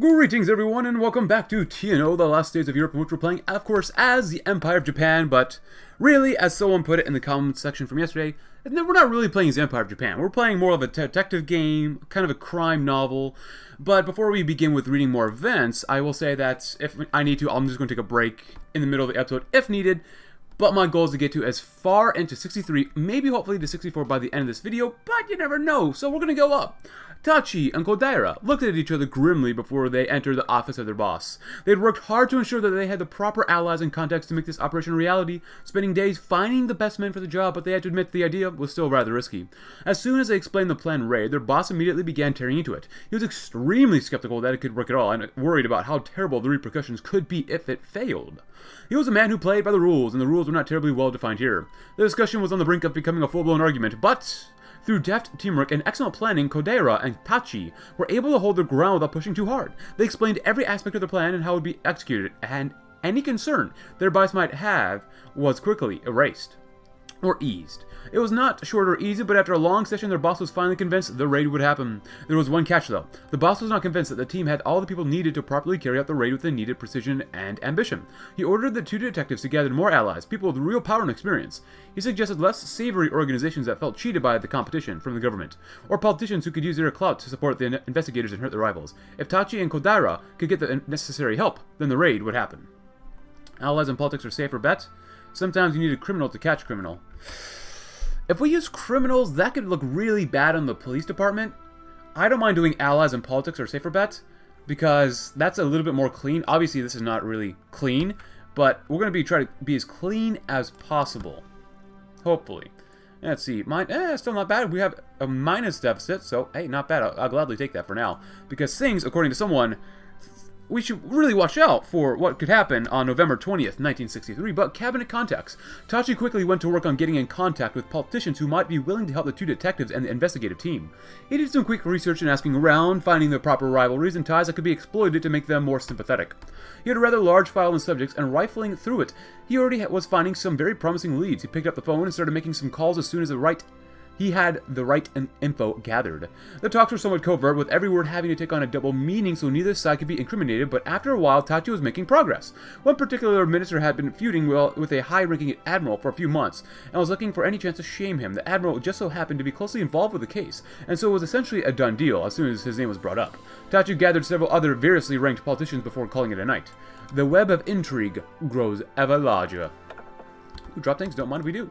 Greetings everyone and welcome back to TNO, the Last Days of Europe, in which we're playing, of course, as the Empire of Japan, but really, as someone put it in the comment section from yesterday, we're not really playing as the Empire of Japan. We're playing more of a detective game, kind of a crime novel, but before we begin with reading more events, I will say that if I need to, I'm just going to take a break in the middle of the episode if needed, but my goal is to get to as far into 63, maybe hopefully to 64 by the end of this video, but you never know, so we're going to go up. Tachi and Kodaira looked at each other grimly before they entered the office of their boss. They had worked hard to ensure that they had the proper allies and contacts to make this operation a reality, spending days finding the best men for the job, but they had to admit the idea was still rather risky. As soon as they explained the planned raid, their boss immediately began tearing into it. He was extremely skeptical that it could work at all, and worried about how terrible the repercussions could be if it failed. He was a man who played by the rules, and the rules were not terribly well defined here. The discussion was on the brink of becoming a full-blown argument, but through deft teamwork and excellent planning, Kodaira and Tachi were able to hold their ground without pushing too hard. They explained every aspect of the plan and how it would be executed, and any concern their bias might have was quickly erased or eased. It was not short or easy, but after a long session, their boss was finally convinced the raid would happen. There was one catch, though. The boss was not convinced that the team had all the people needed to properly carry out the raid with the needed precision and ambition. He ordered the two detectives to gather more allies, people with real power and experience. He suggested less savory organizations that felt cheated by the competition from the government, or politicians who could use their clout to support the investigators and hurt their rivals. If Tachi and Kodaira could get the necessary help, then the raid would happen. Allies in politics are safer bet. Sometimes you need a criminal to catch criminal. If we use criminals, that could look really bad on the police department. I don't mind doing allies in politics or safer bets, because that's a little bit more clean. Obviously, this is not really clean, but we're going to try to be as clean as possible. Hopefully. Let's see. Mine, still not bad. We have a minus deficit, so hey, not bad. I'll gladly take that for now. Because things, according to someone, we should really watch out for what could happen on November 20th, 1963, but cabinet contacts. Tachi quickly went to work on getting in contact with politicians who might be willing to help the two detectives and the investigative team. He did some quick research and asking around, finding the proper rivalries and ties that could be exploited to make them more sympathetic. He had a rather large file and subjects, and rifling through it, he already was finding some very promising leads. He picked up the phone and started making some calls as soon as he had the right info gathered. The talks were somewhat covert, with every word having to take on a double meaning so neither side could be incriminated, but after a while, Tachi was making progress. One particular minister had been feuding with a high-ranking admiral for a few months, and was looking for any chance to shame him. The admiral just so happened to be closely involved with the case, and so it was essentially a done deal as soon as his name was brought up. Tachi gathered several other variously ranked politicians before calling it a night. The web of intrigue grows ever larger. Ooh, drop tanks, don't mind if we do.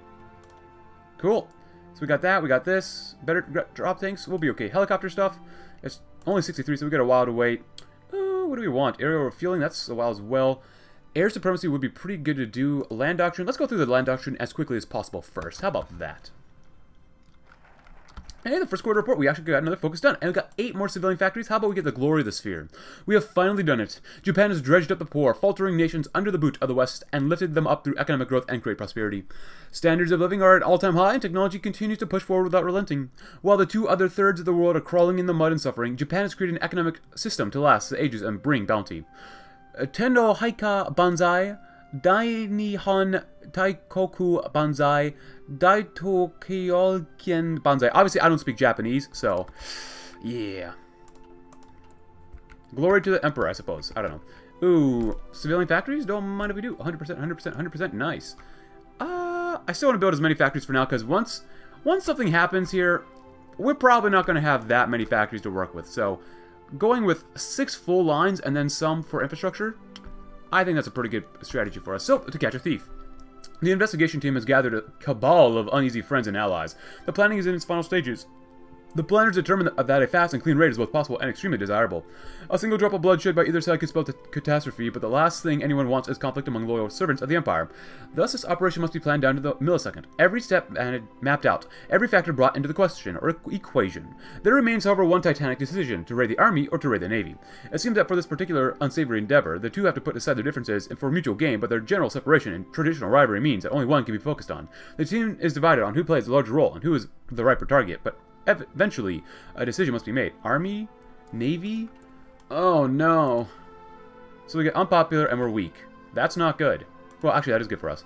Cool. So we got that, we got this, better drop tanks, we'll be okay. Helicopter stuff, it's only 63, so we got a while to wait. What do we want? Aerial refueling, that's a while as well. Air supremacy would be pretty good to do. Land doctrine, let's go through the land doctrine as quickly as possible first. How about that? And in the first quarter report, we actually got another focus done. And we got 8 more civilian factories. How about we get the glory of the sphere? We have finally done it. Japan has dredged up the poor, faltering nations under the boot of the West and lifted them up through economic growth and great prosperity. Standards of living are at all-time high, and technology continues to push forward without relenting. While the two other thirds of the world are crawling in the mud and suffering, Japan has created an economic system to last the ages and bring bounty. Tendo Haika Banzai, Dainihon Taikoku Banzai, Daitokyokien Banzai. Obviously, I don't speak Japanese, so yeah. Glory to the Emperor, I suppose. I don't know. Ooh, civilian factories? Don't mind if we do. 100%, 100%, 100%. Nice. I still want to build as many factories for now, because once something happens here, we're probably not going to have that many factories to work with. So, going with 6 full lines and then some for infrastructure, I think that's a pretty good strategy for us. So, to catch a thief. The investigation team has gathered a cabal of uneasy friends and allies. The planning is in its final stages. The planners determined that a fast and clean raid is both possible and extremely desirable. A single drop of bloodshed by either side could spell catastrophe, but the last thing anyone wants is conflict among loyal servants of the Empire. Thus, this operation must be planned down to the millisecond. Every step mapped out, every factor brought into the question or equation. There remains, however, one titanic decision, to raid the army or to raid the navy. It seems that for this particular unsavory endeavor, the two have to put aside their differences and for mutual gain, but their general separation and traditional rivalry means that only one can be focused on. The team is divided on who plays the larger role and who is the riper target, but eventually, a decision must be made. Army? Navy? Oh, no. So we get unpopular and we're weak. That's not good. Well, actually, that is good for us.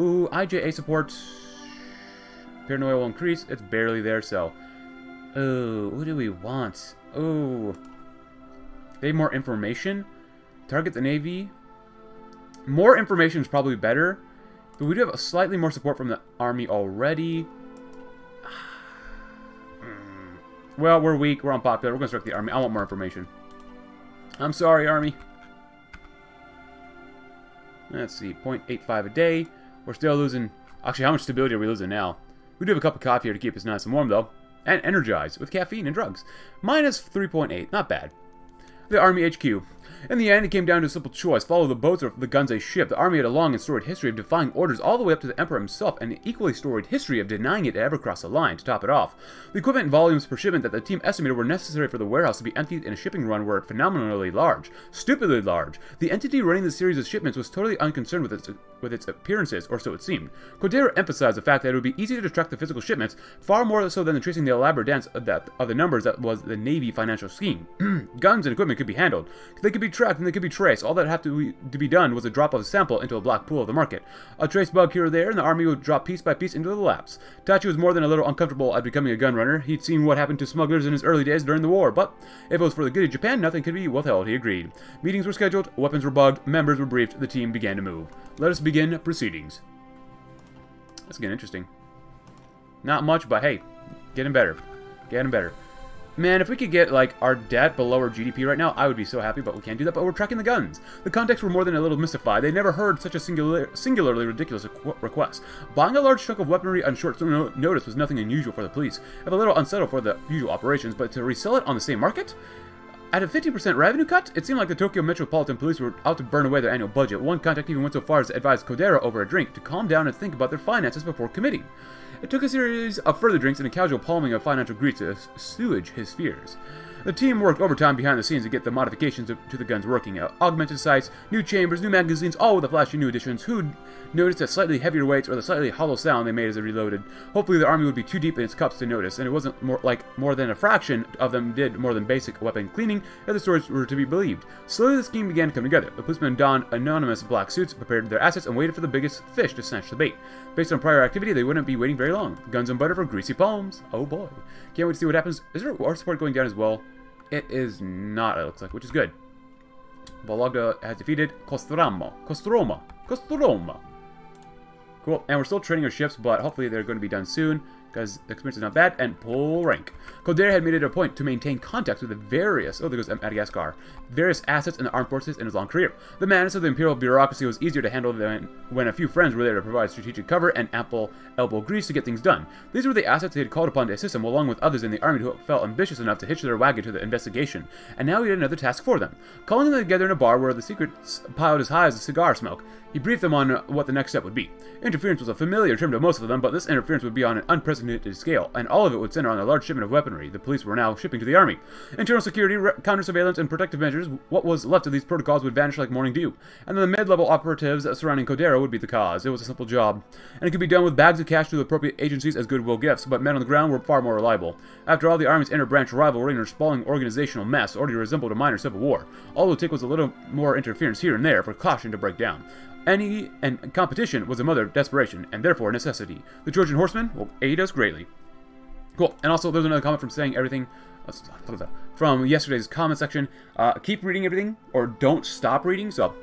Ooh, IJA support. Paranoia will increase. It's barely there, so. Ooh, who do we want? Ooh. They have more information. Target the Navy. More information is probably better. But we do have a slightly more support from the Army already. Well, we're weak. We're unpopular. We're going to strike the Army. I want more information. I'm sorry, Army. Let's see. 0.85 a day. We're still losing... Actually, how much stability are we losing now? We do have a cup of coffee here to keep us nice and warm, though. And energized with caffeine and drugs. Minus 3.8. Not bad. The Army HQ. In the end, it came down to a simple choice. Follow the boats or the guns they shipped. The Army had a long and storied history of defying orders all the way up to the Emperor himself, and an equally storied history of denying it to ever cross the line. To top it off, the equipment and volumes per shipment that the team estimated were necessary for the warehouse to be emptied in a shipping run were phenomenally large. Stupidly large. The entity running the series of shipments was totally unconcerned with its appearances, or so it seemed. Kodaira emphasized the fact that it would be easier to track the physical shipments, far more so than tracing the elaborate dance of the numbers that was the Navy financial scheme. Guns and equipment could be handled. They could be tracked and they could be traced. All that had to be done was a drop of a sample into a black pool of the market. A trace bug here or there, and the Army would drop piece by piece into the laps. Tachi was more than a little uncomfortable at becoming a gun runner. He'd seen what happened to smugglers in his early days during the war, but if it was for the good of Japan, nothing could be withheld, he agreed. Meetings were scheduled, weapons were bugged, members were briefed, the team began to move. Let us begin proceedings. That's getting interesting. Not much, but hey, getting better. Getting better. Man, if we could get, like, our debt below our GDP right now, I would be so happy, but we can't do that. But we're tracking the guns. The contacts were more than a little mystified. They never heard such a singularly ridiculous request. Buying a large chunk of weaponry on short notice was nothing unusual for the police, and a little unsettled for the usual operations, but to resell it on the same market? At a 50% revenue cut, it seemed like the Tokyo Metropolitan Police were out to burn away their annual budget. One contact even went so far as to advise Kodera over a drink to calm down and think about their finances before committing. It took a series of further drinks and a casual palming of financial greets to assuage his fears. The team worked overtime behind the scenes to get the modifications to the guns working. Augmented sights, new chambers, new magazines, all with a flashy new additions. Who'd notice the slightly heavier weights or the slightly hollow sound they made as they reloaded? Hopefully the Army would be too deep in its cups to notice, and it wasn't more than a fraction of them did more than basic weapon cleaning, if the stories were to be believed. Slowly the scheme began to come together. The policemen donned anonymous black suits, prepared their assets, and waited for the biggest fish to snatch the bait. Based on prior activity, they wouldn't be waiting very long. Guns and butter for greasy palms. Oh boy. Can't wait to see what happens. Is there war support going down as well? It is not, it looks like, which is good. Balagda has defeated Kostroma. Cool, and we're still training our ships, but hopefully they're going to be done soon, because the experience is not bad, and pull rank. Kodera had made it a point to maintain contacts with the various... Oh, there goes Madagascar. Various assets in the armed forces in his long career. The madness of the imperial bureaucracy was easier to handle than when a few friends were there to provide strategic cover and ample elbow grease to get things done. These were the assets he had called upon to assist him, along with others in the army who felt ambitious enough to hitch their wagon to the investigation. And now he had another task for them. Calling them together in a bar where the secrets piled as high as the cigar smoke, he briefed them on what the next step would be. Interference was a familiar term to most of them, but this interference would be on an unprecedented scale, and all of it would center on a large shipment of weaponry the police were now shipping to the Army. Internal security, counter-surveillance, and protective measures, what was left of these protocols would vanish like morning dew, and then the mid-level operatives surrounding Kodera would be the cause. It was a simple job, and it could be done with bags of cash to the appropriate agencies as goodwill gifts, but men on the ground were far more reliable. After all, the Army's inter-branch rivalry and sprawling organizational mess already resembled a minor civil war. All it would take was a little more interference here and there for caution to break down. And competition was the mother of desperation, and therefore necessity. The Trojan Horseman will aid us greatly. Cool. And also, there's another comment from saying everything from yesterday's comment section. Keep reading everything, or don't stop reading. So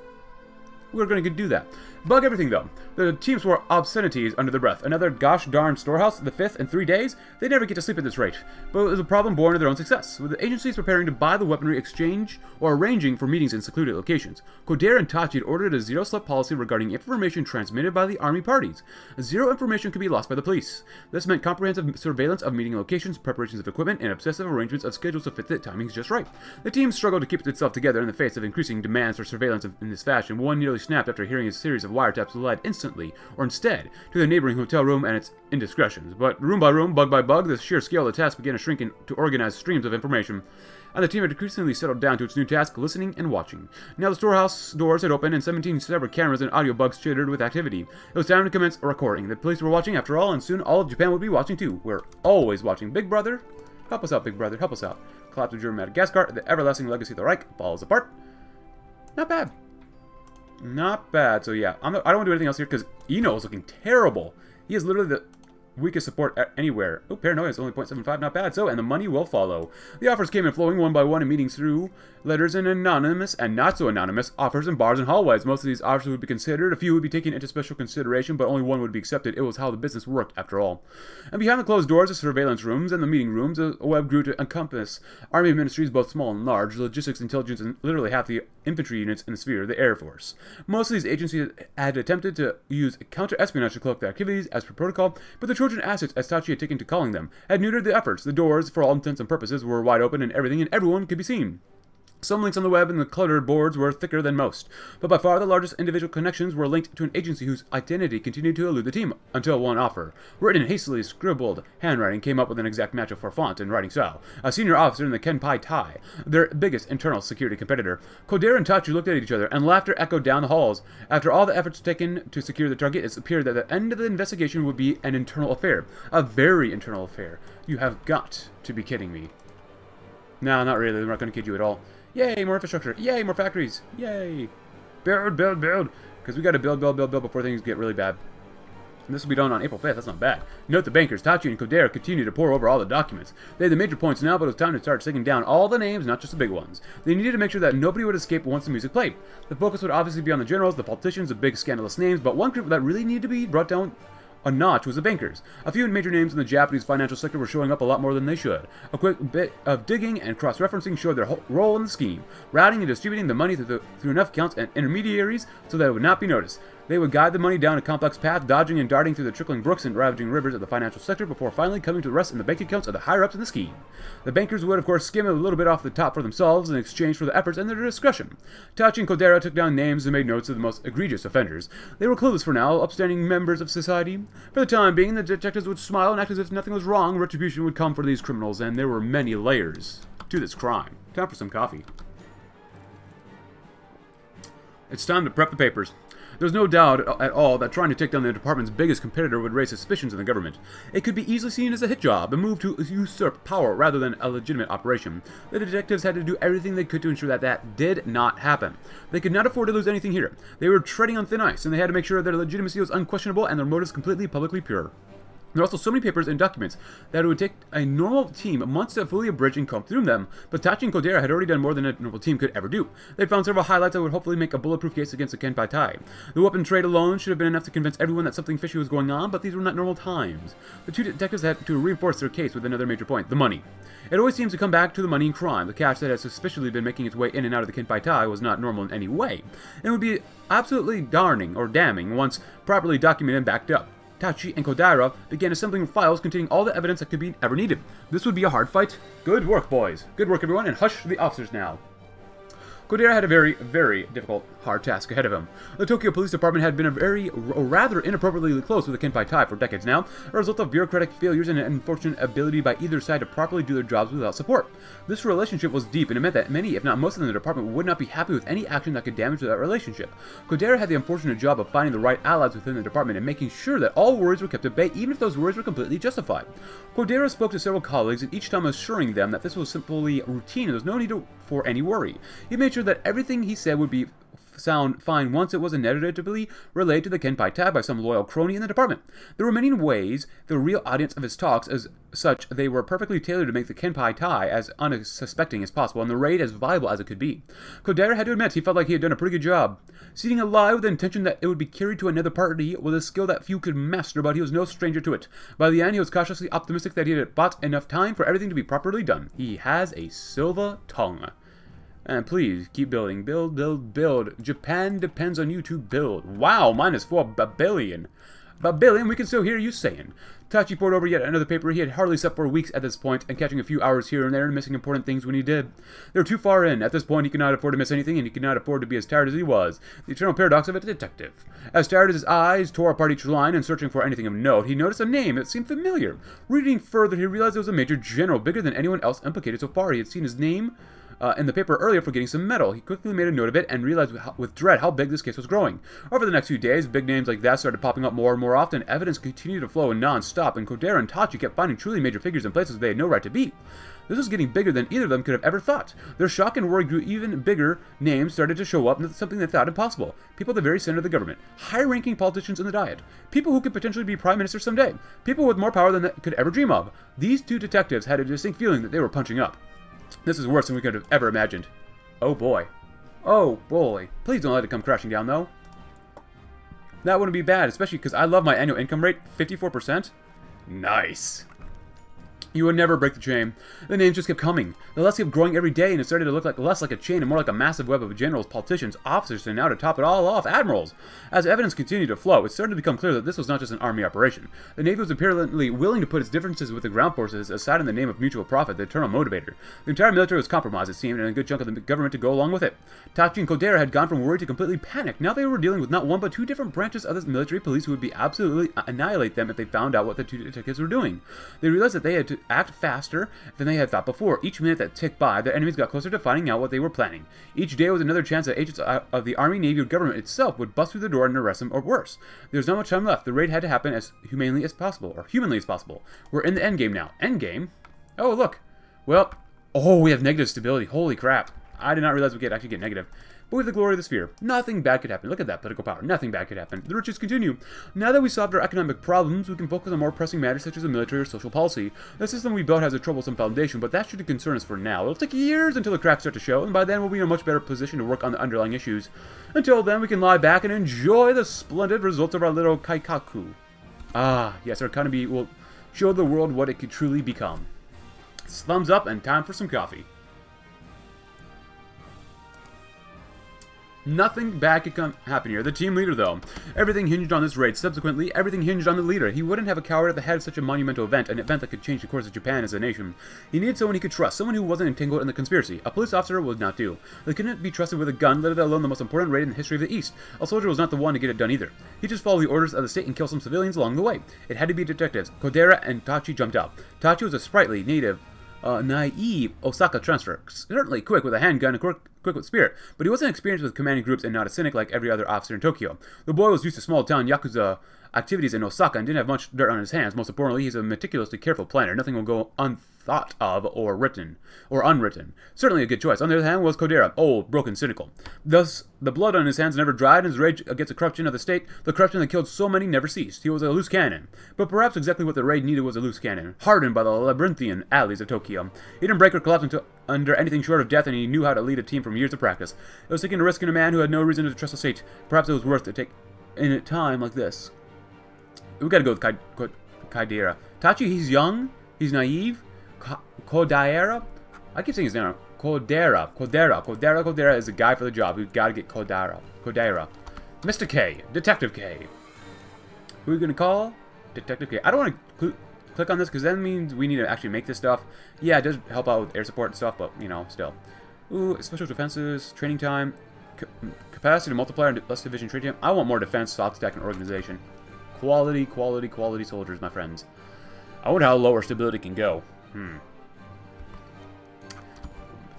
we're going to do that. Bug everything, though. The teams wore obscenities under their breath. Another gosh darn storehouse, the fifth in 3 days. They never get to sleep at this rate. But it was a problem born of their own success, with the agencies preparing to buy the weaponry, exchange, or arranging for meetings in secluded locations. Kodera and Tachi had ordered a zero-slip policy regarding information transmitted by the Army parties. Zero information could be lost by the police. This meant comprehensive surveillance of meeting locations, preparations of equipment, and obsessive arrangements of schedules to fit the timings just right. The team struggled to keep itself together in the face of increasing demands for surveillance in this fashion. One nearly snapped after hearing a series of wiretaps led instantly, or instead, to the neighboring hotel room and its indiscretions. But room by room, bug by bug, the sheer scale of the task began to shrink into organized streams of information, and the team had increasingly settled down to its new task, listening and watching. Now the storehouse doors had opened, and 17 separate cameras and audio bugs chittered with activity. It was time to commence recording. The police were watching, after all, and soon all of Japan would be watching, too. We're always watching. Big Brother, help us out, Big Brother, help us out. Collapse of German Madagascar, the everlasting legacy of the Reich falls apart. Not bad. Not bad. So yeah, I don't want to do anything else here because Ino is looking terrible. He is literally the We can support anywhere. Oh, paranoia is only 0.75, not bad. So, and the money will follow. The offers came in flowing one by one in meetings through letters and anonymous and not so anonymous offers in bars and hallways. Most of these offers would be considered. A few would be taken into special consideration, but only one would be accepted. It was how the business worked, after all. And behind the closed doors, the surveillance rooms and the meeting rooms, the web grew to encompass army ministries, both small and large, logistics, intelligence, and literally half the infantry units in the sphere, the Air Force. Most of these agencies had attempted to use counter-espionage to cloak their activities as per protocol, but the Trojan assets, as Tachi had taken to calling them, had neutered the efforts. The doors, for all intents and purposes, were wide open and everything and everyone could be seen. Some links on the web and the cluttered boards were thicker than most, but by far the largest individual connections were linked to an agency whose identity continued to elude the team, until one offer, written in hastily scribbled handwriting, came up with an exact match for font and writing style. A senior officer in the Kenpeitai, their biggest internal security competitor. Kodaira and Tachi looked at each other, and laughter echoed down the halls. After all the efforts taken to secure the target, it appeared that the end of the investigation would be an internal affair. A very internal affair. You have got to be kidding me. No, not really. They're not going to kid you at all. Yay, more infrastructure. Yay, more factories. Yay. Build. Because we got to build before things get really bad. And this will be done on April 5th. That's not bad. Note the bankers, Tachi and Kodera, continue to pour over all the documents. They had the major points now, but it was time to start taking down all the names, not just the big ones. They needed to make sure that nobody would escape once the music played. The focus would obviously be on the generals, the politicians, the big scandalous names, but one group that really needed to be brought down a notch was the bankers. A few major names in the Japanese financial sector were showing up a lot more than they should. A quick bit of digging and cross-referencing showed their whole role in the scheme, routing and distributing the money through enough accounts and intermediaries so that it would not be noticed. They would guide the money down a complex path, dodging and darting through the trickling brooks and ravaging rivers of the financial sector before finally coming to rest in the bank accounts of the higher-ups in the scheme. The bankers would, of course, skim a little bit off the top for themselves in exchange for the efforts and their discretion. Tachi and Kodera took down names and made notes of the most egregious offenders. They were clueless for now, upstanding members of society. For the time being, the detectives would smile and act as if nothing was wrong. Retribution would come for these criminals, and there were many layers to this crime. Time for some coffee. It's time to prep the papers. There's no doubt at all that trying to take down the department's biggest competitor would raise suspicions in the government. It could be easily seen as a hit job, a move to usurp power rather than a legitimate operation. The detectives had to do everything they could to ensure that that did not happen. They could not afford to lose anything here. They were treading on thin ice, and they had to make sure their legitimacy was unquestionable and their motives completely publicly pure. There are also so many papers and documents that it would take a normal team months to fully abridge and comb through them, but Tachi and Kodera had already done more than a normal team could ever do. They found several highlights that would hopefully make a bulletproof case against the Kenpeitai. The weapon trade alone should have been enough to convince everyone that something fishy was going on, but these were not normal times. The two detectives had to reinforce their case with another major point, the money. It always seems to come back to the money and crime. The cash that had suspiciously been making its way in and out of the Kenpeitai was not normal in any way, and would be absolutely damning once properly documented and backed up. Tachi and Kodaira began assembling files containing all the evidence that could be ever needed. This would be a hard fight. Good work, boys. Good work, everyone, and hush the officers now. Kodaira had a very, very difficult, hard task ahead of him. The Tokyo Police Department had been rather inappropriately close with the Kenpeitai for decades now, a result of bureaucratic failures and an unfortunate ability by either side to properly do their jobs without support. This relationship was deep, and it meant that many, if not most of the department, would not be happy with any action that could damage that relationship. Kodaira had the unfortunate job of finding the right allies within the department and making sure that all worries were kept at bay, even if those worries were completely justified. Kodaira spoke to several colleagues, and each time assuring them that this was simply routine and there was no need for any worry. He made sure that everything he said would be sound fine once it was inevitably relayed to the Kenpeitai by some loyal crony in the department. There were many ways the real audience of his talks, as such, they were perfectly tailored to make the Kenpeitai as unsuspecting as possible and the raid as viable as it could be. Kodaira had to admit he felt like he had done a pretty good job. Seeding a lie with the intention that it would be carried to another party was a skill that few could master, but he was no stranger to it. By the end, he was cautiously optimistic that he had bought enough time for everything to be properly done. He has a silver tongue. And please, keep building. Build. Japan depends on you to build. Wow, -4 billion. Babylon, we can still hear you saying. Tachi poured over yet another paper. He had hardly slept for weeks at this point, and catching a few hours here and there and missing important things when he did. They were too far in. At this point, he could not afford to miss anything, and he could not afford to be as tired as he was. The eternal paradox of a detective. As tired as his eyes tore apart each line and searching for anything of note, he noticed a name that seemed familiar. Reading further, he realized it was a major general, bigger than anyone else implicated so far. He had seen his name in the paper earlier for getting some metal. He quickly made a note of it and realized with dread how big this case was growing. Over the next few days, big names like that started popping up more and more often. Evidence continued to flow in non-stop, and Kodaira and Tachi kept finding truly major figures in places they had no right to be. This was getting bigger than either of them could have ever thought. Their shock and worry grew. Even bigger names started to show up, and that's something they thought impossible. People at the very center of the government, high-ranking politicians in the Diet, people who could potentially be prime minister someday, people with more power than they could ever dream of. These two detectives had a distinct feeling that they were punching up. This is worse than we could have ever imagined. Oh boy. Oh boy. Please don't let it come crashing down, though. That wouldn't be bad, especially because I love my annual income rate, 54%. Nice. You would never break the chain. The names just kept coming. The list kept growing every day, and it started to look like less like a chain and more like a massive web of generals, politicians, officers, and now to top it all off, admirals. As evidence continued to flow, it started to become clear that this was not just an army operation. The Navy was apparently willing to put its differences with the ground forces aside in the name of mutual profit, the eternal motivator. The entire military was compromised, it seemed, and a good chunk of the government to go along with it. Tachi and Kodaira had gone from worry to completely panic. Now they were dealing with not one but two different branches of this military police who would be absolutely annihilate them if they found out what the two detectives were doing. They realized that they had to act faster than they had thought before. Each minute that ticked by, their enemies got closer to finding out what they were planning. Each day was another chance that agents of the Army, Navy, or government itself would bust through the door and arrest them, or worse. There's not much time left. The raid had to happen as humanely as possible, or humanly as possible. We're in the endgame now. Endgame? Oh, look. Well, oh, we have negative stability. Holy crap. I did not realize we could actually get negative. But with the glory of the sphere, nothing bad could happen. Look at that political power. Nothing bad could happen. The riches continue. Now that we solved our economic problems, we can focus on more pressing matters such as the military or social policy. The system we built has a troublesome foundation, but that shouldn't concern us for now. It'll take years until the cracks start to show, and by then we'll be in a much better position to work on the underlying issues. Until then, we can lie back and enjoy the splendid results of our little kaikaku. Ah, yes, our economy will show the world what it could truly become. It's thumbs up and time for some coffee. Nothing bad could happen here. The team leader, though. Everything hinged on this raid. Subsequently, everything hinged on the leader. He wouldn't have a coward at the head of such a monumental event, an event that could change the course of Japan as a nation. He needed someone he could trust, someone who wasn't entangled in the conspiracy. A police officer would not do. They couldn't be trusted with a gun, let alone the most important raid in the history of the East. A soldier was not the one to get it done either. He just followed the orders of the state and killed some civilians along the way. It had to be detectives. Kodaira and Tachi jumped out. Tachi was a sprightly, native, naive Osaka transfer. Certainly quick with a handgun and quick with spirit, but he wasn't experienced with commanding groups and not a cynic like every other officer in Tokyo. The boy was used to small-town Yakuza activities in Osaka and didn't have much dirt on his hands. Most importantly, he's a meticulously careful planner. Nothing will go unthought of or written, or unwritten. Certainly a good choice. On the other hand was Kodera, old, broken, cynical. Thus, the blood on his hands never dried, and his rage against the corruption of the state, the corruption that killed so many, never ceased. He was a loose cannon. But perhaps exactly what the raid needed was a loose cannon, hardened by the labyrinthian alleys of Tokyo. He didn't break or collapse into under anything short of death, and he knew how to lead a team from years of practice. It was taking a risk in a man who had no reason to trust the state. Perhaps it was worth to take in a time like this. We gotta go with Kodaira. Tachi, he's young, he's naive. Kodaira? I keep saying his name. Kodaira is the guy for the job. We've gotta get Kodaira. Kodaira. Mr. K. Detective K. Who are we gonna call? Detective K. I don't wanna click on this because that means we need to actually make this stuff. Yeah, it does help out with air support and stuff, but you know, still. Ooh, special defenses, training time, capacity multiplier, and less division training time. I want more defense, soft stack, and organization. Quality, quality, quality soldiers, my friends. I wonder how low our stability can go.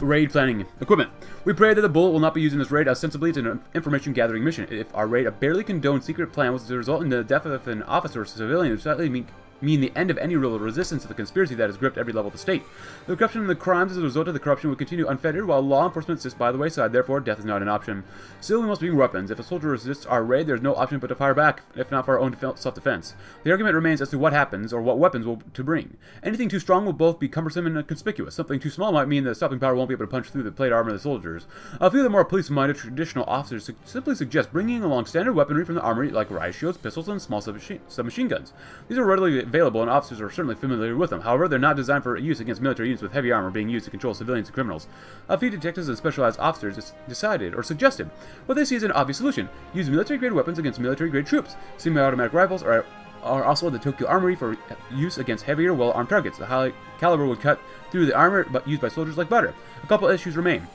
Raid planning equipment. We pray that the bullet will not be used in this raid, as sensibly it's an information gathering mission. If our raid, a barely condoned secret plan, was to result in the death of an officer or civilian, it would slightly mean the end of any real resistance to the conspiracy that has gripped every level of the state. The corruption and the crimes as a result of the corruption would continue unfettered, while law enforcement sits by the wayside. Therefore, death is not an option. Still, we must bring weapons. If a soldier resists our raid, there's no option but to fire back, if not for our own self-defense. The argument remains as to what happens, or what weapons to bring. Anything too strong will both be cumbersome and inconspicuous. Something too small might mean the stopping power won't be able to punch through the plate armor of the soldiers. A few of the more police-minded traditional officers simply suggest bringing along standard weaponry from the armory, like riot shields, pistols, and small submachine guns. These are readily available, and officers are certainly familiar with them. However, they're not designed for use against military units, with heavy armor being used to control civilians and criminals. A few detectives and specialized officers decided, or suggested, what they see as an obvious solution. Use military-grade weapons against military-grade troops. Semi-automatic rifles are also at the Tokyo Armory for use against heavier, well-armed targets. The high caliber would cut through the armor, but used by soldiers like butter. A couple issues remain.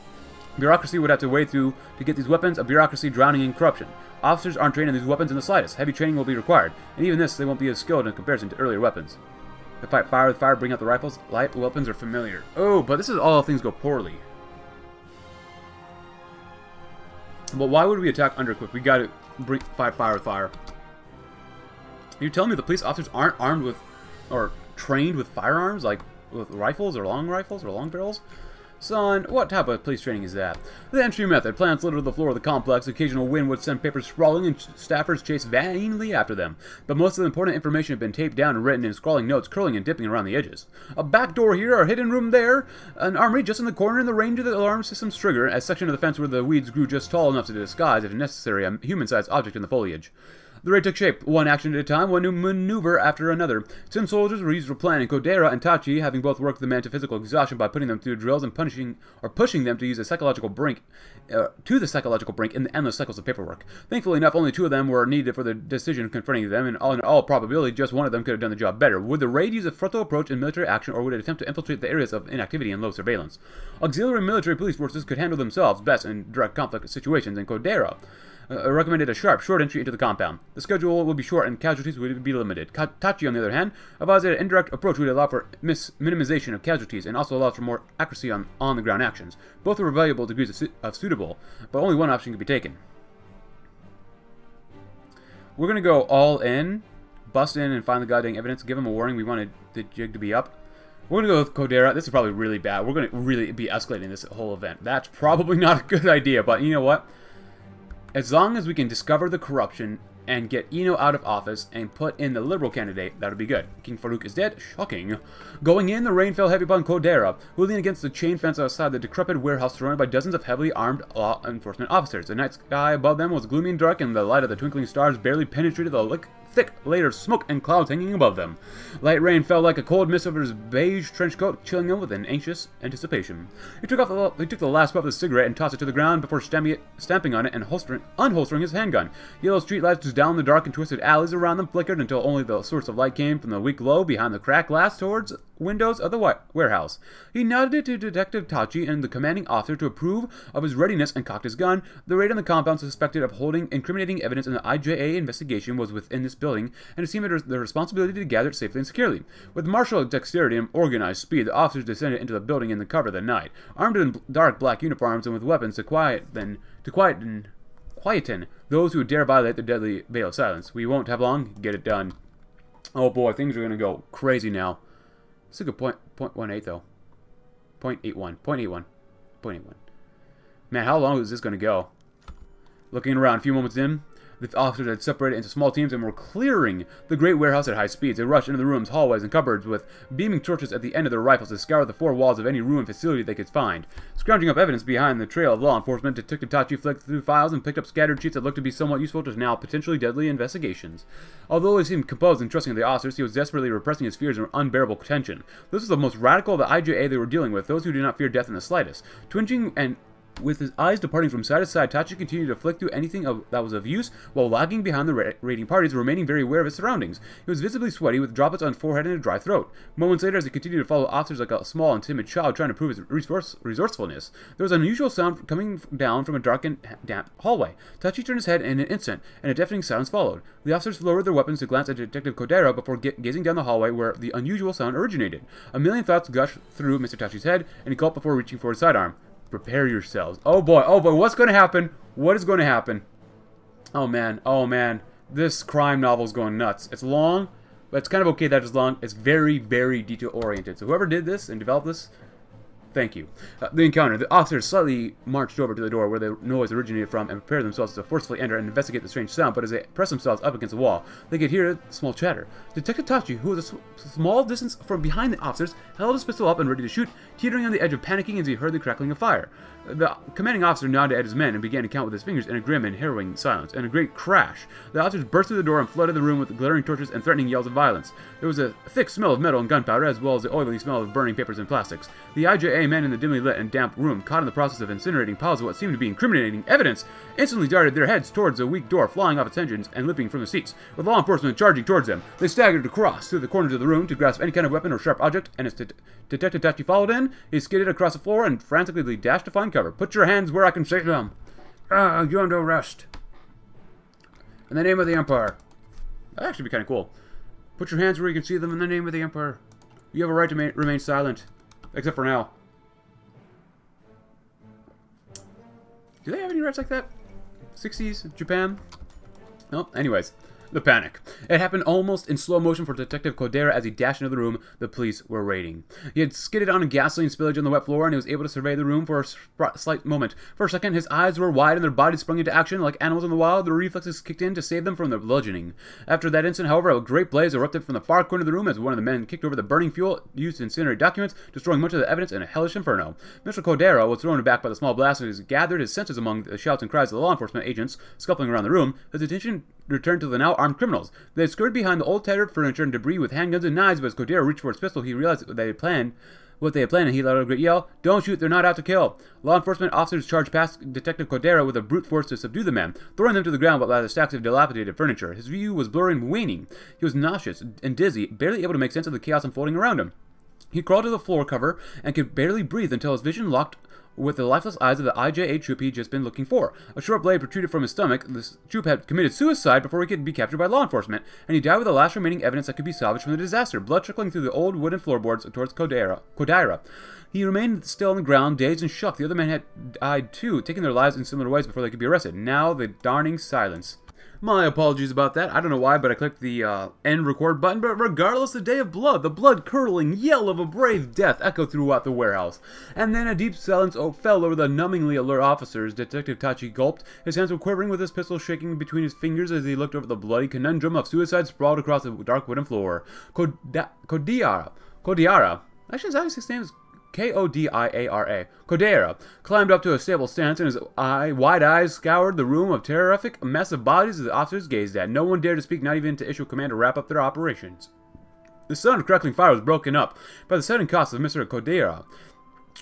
Bureaucracy would have to wade through to get these weapons, a bureaucracy drowning in corruption. Officers aren't trained in these weapons in the slightest. Heavy training will be required, and even this, they won't be as skilled in comparison to earlier weapons. They fight fire with fire, bring out the rifles. Light weapons are familiar. Oh, but this is all things go poorly. But why would we attack Underquick? We gotta bring fire with fire. You tell me the police officers aren't armed with, or trained with firearms, like with rifles or long barrels? Son, what type of police training is that? The entry method. Plants litter the floor of the complex. Occasional wind would send papers sprawling, and staffers chase vainly after them. But most of the important information had been taped down and written in scrawling notes, curling and dipping around the edges. A back door here, a hidden room there, an armory just in the corner, and the range of the alarm system's trigger, a section of the fence where the weeds grew just tall enough to disguise, if necessary, a human-sized object in the foliage. The raid took shape, one action at a time, one new maneuver after another. 10 soldiers were used for planning. Kodaira and Tachi, having both worked the men to physical exhaustion by putting them through drills and pushing them to use a psychological brink, in the endless cycles of paperwork. Thankfully enough, only 2 of them were needed for the decision confronting them, and in all probability, just one of them could have done the job better. Would the raid use a frontal approach in military action, or would it attempt to infiltrate the areas of inactivity and low surveillance? Auxiliary military police forces could handle themselves best in direct conflict situations, and Kodaira recommended a sharp, short entry into the compound. The schedule would be short and casualties would be limited. Tachi, on the other hand, advised that an indirect approach would allow for minimization of casualties and also allows for more accuracy on on-the-ground actions. Both were valuable degrees of suitable, but only one option could be taken. We're going to go all in, bust in and find the goddamn evidence, give them a warning. We wanted the jig to be up. We're going to go with Kodera. This is probably really bad. We're going to really be escalating this whole event. That's probably not a good idea, but you know what? As long as we can discover the corruption and get Ino out of office and put in the Liberal candidate, that'll be good. King Farouk is dead? Shocking. Going in, the rain fell heavy upon Kodera, who leaned against the chain fence outside the decrepit warehouse surrounded by dozens of heavily armed law enforcement officers. The night sky above them was gloomy and dark, and the light of the twinkling stars barely penetrated the thick layer of smoke and clouds hanging above them. Light rain fell like a cold mist over his beige trench coat, chilling him with an anxious anticipation. He took the last puff of his cigarette and tossed it to the ground before stamping on it and unholstering his handgun. Yellow streetlights down the dark and twisted alleys around them flickered until only the source of light came from the weak glow behind the cracked glass towards windows of the warehouse. He nodded to Detective Tachi and the commanding officer to approve of his readiness and cocked his gun. The raid on the compound suspected of holding incriminating evidence in the IJA investigation was within this building, and it seemed their responsibility to gather it safely and securely. With martial dexterity and organized speed, the officers descended into the building in the cover of the night, armed in dark black uniforms and with weapons to quieten those who dare violate the deadly veil of silence. We won't have long. Get it done. Oh boy, things are gonna go crazy now. Let's look at .18 though. .81. Man, how long is this gonna go? Looking around, a few moments in. The officers had separated into small teams and were clearing the great warehouse at high speeds. They rushed into the rooms, hallways, and cupboards with beaming torches at the end of their rifles to scour the 4 walls of any room and facility they could find. Scrounging up evidence behind the trail of law enforcement, Detective Tachi flicked through files and picked up scattered sheets that looked to be somewhat useful to now potentially deadly investigations. Although he seemed composed and trusting of the officers, he was desperately repressing his fears and unbearable tension. This was the most radical of the IJA they were dealing with, those who did not fear death in the slightest. Twinging and with his eyes departing from side to side, Tachi continued to flick through anything that was of use while lagging behind the raiding parties, remaining very aware of his surroundings. He was visibly sweaty, with droplets on forehead and a dry throat. Moments later, as he continued to follow officers like a small and timid child trying to prove his resourcefulness, there was an unusual sound coming down from a dark and damp hallway. Tachi turned his head in an instant, and a deafening silence followed. The officers lowered their weapons to glance at Detective Kodera before gazing down the hallway where the unusual sound originated. A million thoughts gushed through Mr. Tachi's head, and he gulped before reaching for his sidearm. Prepare yourselves. Oh boy, what's going to happen? What is going to happen? Oh man, this crime novel's going nuts. It's long, but it's kind of okay that it's long. It's very, very detail-oriented. So whoever did this and developed this, thank you. The encounter. The officers slightly marched over to the door where the noise originated from and prepared themselves to forcefully enter and investigate the strange sound, but as they pressed themselves up against the wall, they could hear a small chatter. Detective Tachi, who was a small distance from behind the officers, held his pistol up and ready to shoot, teetering on the edge of panicking as he heard the crackling of fire. The commanding officer nodded at his men and began to count with his fingers in a grim and harrowing silence. In a great crash, the officers burst through the door and flooded the room with glaring torches and threatening yells of violence. There was a thick smell of metal and gunpowder, as well as the oily smell of burning papers and plastics. The IJA men in the dimly lit and damp room, caught in the process of incinerating piles of what seemed to be incriminating evidence, instantly darted their heads towards the weak door, flying off its hinges and leaping from the seats. With law enforcement charging towards them, they staggered across through the corners of the room to grasp any kind of weapon or sharp object, and as Detective Tachi followed in, he skidded across the floor and frantically dashed to find cover. Put your hands where I can shake them. You're under arrest. In the name of the Empire. That'd actually be kind of cool. Put your hands where you can see them in the name of the Empire. You have a right to remain silent. Except for now. Do they have any rights like that? 60s? Japan? Well, anyways. The panic. It happened almost in slow motion for Detective Kodaira as he dashed into the room the police were raiding. He had skidded on a gasoline spillage on the wet floor, and he was able to survey the room for a slight moment. For a second, his eyes were wide and their bodies sprung into action. Like animals in the wild, their reflexes kicked in to save them from their bludgeoning. After that instant, however, a great blaze erupted from the far corner of the room as one of the men kicked over the burning fuel used to incinerate documents, destroying much of the evidence in a hellish inferno. Mr. Kodaira was thrown aback by the small blast as he gathered his senses among the shouts and cries of the law enforcement agents scuffling around the room. His attention returned to the now armed criminals. They had scurried behind the old tattered furniture and debris with handguns and knives, but as Kodaira reached for his pistol, he realized what they had planned, and he let out a great yell. "Don't shoot, they're not out to kill!" Law enforcement officers charged past Detective Kodaira with a brute force to subdue the men, throwing them to the ground by the stacks of dilapidated furniture. His view was blurry and waning. He was nauseous and dizzy, barely able to make sense of the chaos unfolding around him. He crawled to the floor cover and could barely breathe until his vision locked with the lifeless eyes of the IJA troop he'd just been looking for. A short blade protruded from his stomach. This troop had committed suicide before he could be captured by law enforcement, and he died with the last remaining evidence that could be salvaged from the disaster, blood trickling through the old wooden floorboards towards Kodaira. He remained still on the ground, dazed and shocked. The other men had died too, taking their lives in similar ways before they could be arrested. Now the darning silence. My apologies about that. I don't know why, but I clicked the end record button. But regardless, the day of blood, the blood-curdling yell of a brave death echoed throughout the warehouse. And then a deep silence fell over the numbingly alert officers. Detective Tachi gulped. His hands were quivering with his pistol shaking between his fingers as he looked over the bloody conundrum of suicide sprawled across the dark wooden floor. Kodaira. Actually, is that his name? K-O-D-I-A-R-A. Kodaira climbed up to a stable stance, and his wide eyes scoured the room of terrific mess of bodies that the officers gazed at. No one dared to speak, not even to issue a command to wrap up their operations. The sound of crackling fire was broken up by the sudden coughs of Mr. Kodaira,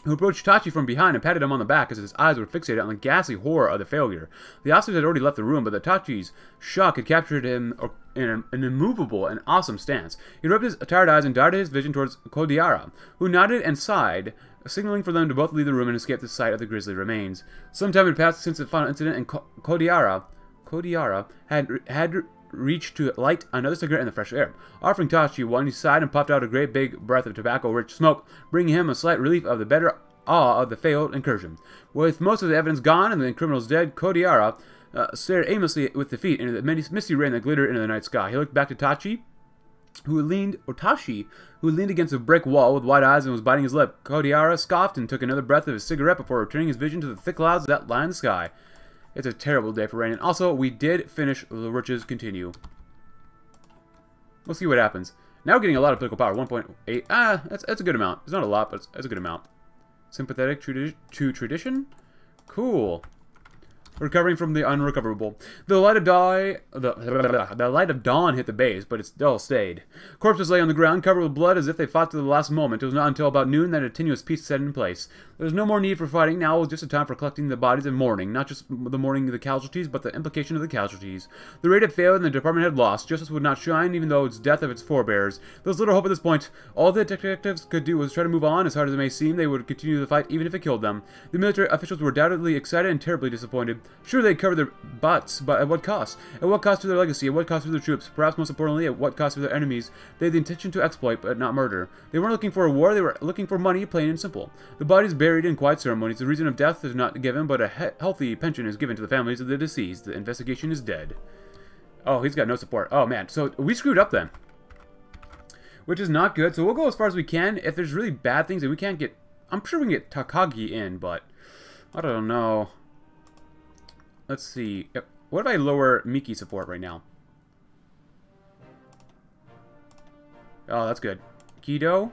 who approached Tachi from behind and patted him on the back as his eyes were fixated on the ghastly horror of the failure. The officers had already left the room, but the Tachi's shock had captured him in an immovable and awesome stance. He rubbed his tired eyes and darted his vision towards Kodaira, who nodded and sighed, signaling for them to both leave the room and escape the sight of the grisly remains. Some time had passed since the final incident, and Kodaira had reached to light another cigarette in the fresh air. Offering Tachi one, he sighed and puffed out a great big breath of tobacco-rich smoke, bringing him a slight relief of the better awe of the failed incursion. With most of the evidence gone and the criminals dead, Kodaira stared aimlessly with defeat into the misty rain that glittered into the night sky. He looked back to Tachi, who leaned against a brick wall with wide eyes and was biting his lip. Kodaira scoffed and took another breath of his cigarette before returning his vision to the thick clouds that lined the sky. It's a terrible day for rain, and also, we did finish The Riches Continue. We'll see what happens. Now we're getting a lot of political power, 1.8. That's a good amount. It's not a lot, but it's a good amount. Sympathetic to tradition? Cool. Recovering from the unrecoverable. The light of dawn hit the base, but it still stayed. Corpses lay on the ground, covered with blood as if they fought to the last moment. It was not until about noon that a tenuous peace set in place. There was no more need for fighting. Now it was just a time for collecting the bodies and mourning. Not just the mourning of the casualties, but the implication of the casualties. The raid had failed and the department had lost. Justice would not shine, even though it's death of its forebears. There was little hope at this point. All the detectives could do was try to move on. As hard as it may seem, they would continue the fight, even if it killed them. The military officials were doubtedly excited and terribly disappointed. Sure, they covered their butts, but at what cost? At what cost to their legacy? At what cost to their troops? Perhaps most importantly, at what cost to their enemies? They had the intention to exploit, but not murder. They weren't looking for a war, they were looking for money, plain and simple. The bodies buried in quiet ceremonies. The reason of death is not given, but a healthy pension is given to the families of the deceased. The investigation is dead. Oh, he's got no support. Oh, man. So, we screwed up then. Which is not good, so we'll go as far as we can. If there's really bad things that we can't get... I'm sure we can get Takagi in, but... I don't know... Let's see. Yep. What if I lower Miki support right now? Oh, that's good. Kido?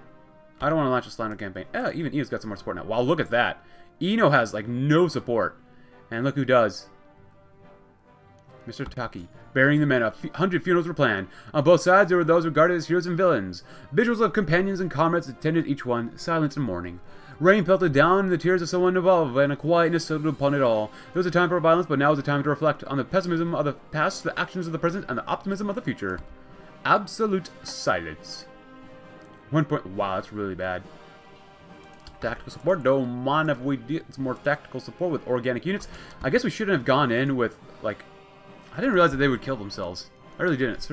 I don't want to launch a slime campaign. Oh, even Ino's got some more support now. Wow, look at that. Ino has, like, no support. And look who does. Mr. Taki. Burying the men up. 100 funerals were planned. On both sides, there were those regarded as heroes and villains. Visuals of companions and comrades attended each one, silence and mourning. Rain pelted down and the tears of someone above, and a quietness settled upon it all. There was a time for violence, but now is a time to reflect on the pessimism of the past, the actions of the present, and the optimism of the future. Absolute silence. 1 point. Wow, that's really bad. Tactical support. Don't mind if we did some more tactical support with organic units. I guess we shouldn't have gone in with, like... I didn't realize that they would kill themselves. I really didn't.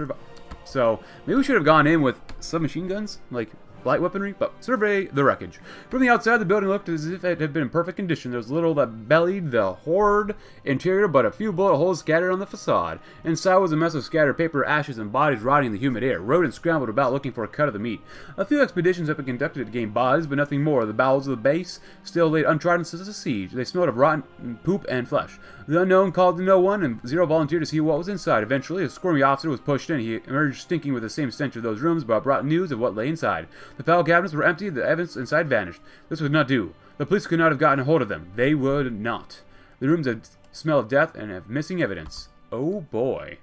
So, maybe we should have gone in with submachine guns. Like, light weaponry, but survey the wreckage. From the outside, the building looked as if it had been in perfect condition. There was little that bellied the horrid interior, but a few bullet holes scattered on the facade. Inside was a mess of scattered paper, ashes, and bodies rotting in the humid air. Rodents scrambled about looking for a cut of the meat. A few expeditions had been conducted to gain bodies, but nothing more. The bowels of the base still laid untrodden since the siege. They smelled of rotten poop and flesh. The unknown called to no one, and zero volunteered to see what was inside. Eventually, a squirmy officer was pushed in. He emerged stinking with the same stench of those rooms, but brought news of what lay inside. The file cabinets were empty, the evidence inside vanished. This would not do. The police could not have gotten a hold of them. They would not. The rooms had smell of death and of missing evidence. Oh boy.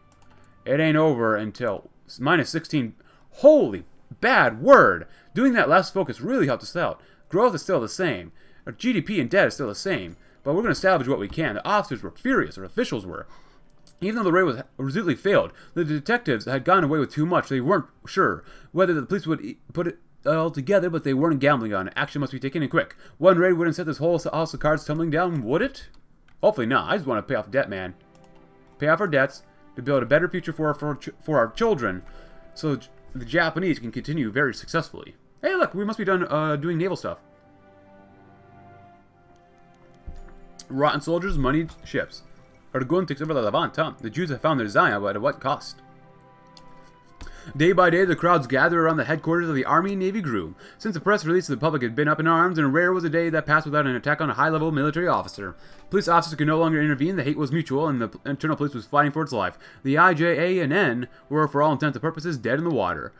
It ain't over until minus 16. Holy bad word! Doing that last focus really helped us out. Growth is still the same. Our GDP and debt is still the same. But we're going to salvage what we can. The officers were furious, or officials were. Even though the raid was resolutely failed, the detectives had gone away with too much. They weren't sure whether the police would put it all together, but they weren't gambling on it. Action must be taken and quick. One raid wouldn't set this whole house of cards tumbling down, would it? Hopefully not. I just want to pay off debt, man. Pay off our debts to build a better future for our children, so the Japanese can continue very successfully. Hey, look, we must be done doing naval stuff. Rotten soldiers, moneyed ships. Argun takes over the Levant, huh? The Jews have found their Zion, but at what cost? Day by day, the crowds gathered around the headquarters of the Army and Navy grew. Since the press release, the public had been up in arms, and rare was a day that passed without an attack on a high-level military officer. Police officers could no longer intervene, the hate was mutual, and the internal police was fighting for its life. The IJA and N were, for all intents and purposes, dead in the water.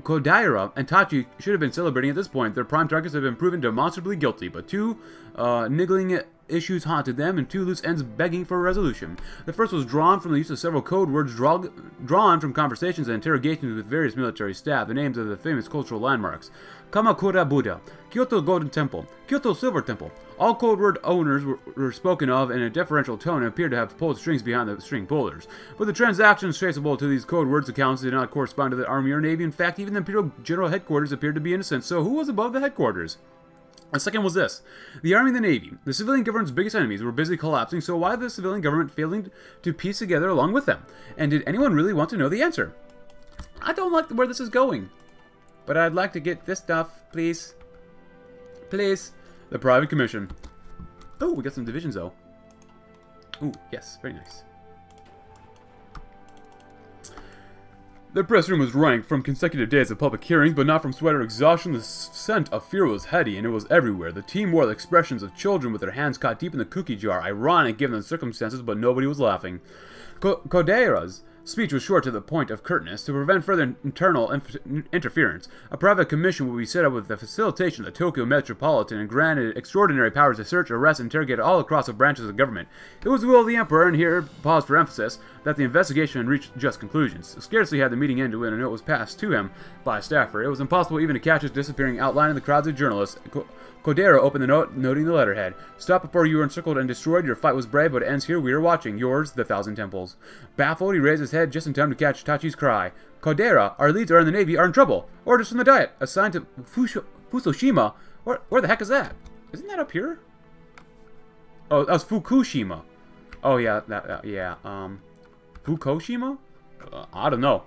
Kodaira and Tachi should have been celebrating at this point. Their prime targets have been proven demonstrably guilty, but two niggling issues haunted them, and two loose ends begging for a resolution. The first was drawn from the use of several code words drawn from conversations and interrogations with various military staff, the names of the famous cultural landmarks. Kamakura Buddha, Kyoto Golden Temple, Kyoto Silver Temple. All code word owners were spoken of in a deferential tone and appeared to have pulled strings behind the string pullers. But the transactions traceable to these code words accounts did not correspond to the Army or Navy. In fact, even the Imperial General Headquarters appeared to be innocent, so who was above the headquarters? The second was this. The Army and the Navy, the civilian government's biggest enemies, were busy collapsing, so why the civilian government failing to piece together along with them? And did anyone really want to know the answer? I don't like where this is going. But I'd like to get this stuff, please. Please. The Private Commission. Oh, we got some divisions, though. Ooh, yes. Very nice. The press room was rank from consecutive days of public hearings, but not from sweat or exhaustion. The scent of fear was heady, and it was everywhere. The team wore the expressions of children with their hands caught deep in the cookie jar. Ironic, given the circumstances, but nobody was laughing. Kodeira's speech was short to the point of curtness. To prevent further internal interference, a private commission would be set up with the facilitation of the Tokyo Metropolitan and granted extraordinary powers to search, arrest, and interrogate all across the branches of government. It was the will of the Emperor, and here paused for emphasis, that the investigation reached just conclusions. Scarcely had the meeting ended when a note was passed to him by a staffer. It was impossible even to catch his disappearing outline in the crowds of journalists. Kodera opened the note, noting the letterhead. Stop before you were encircled and destroyed. Your fight was brave, but it ends here. We are watching. Yours, the Thousand Temples. Baffled, he raised his head just in time to catch Tachi's cry. Kodera, our leads are in the Navy, are in trouble. Orders from the Diet, assigned to Fukushima. Where the heck is that? Isn't that up here? Oh, that was Fukushima. Oh, yeah, Fukushima? I don't know.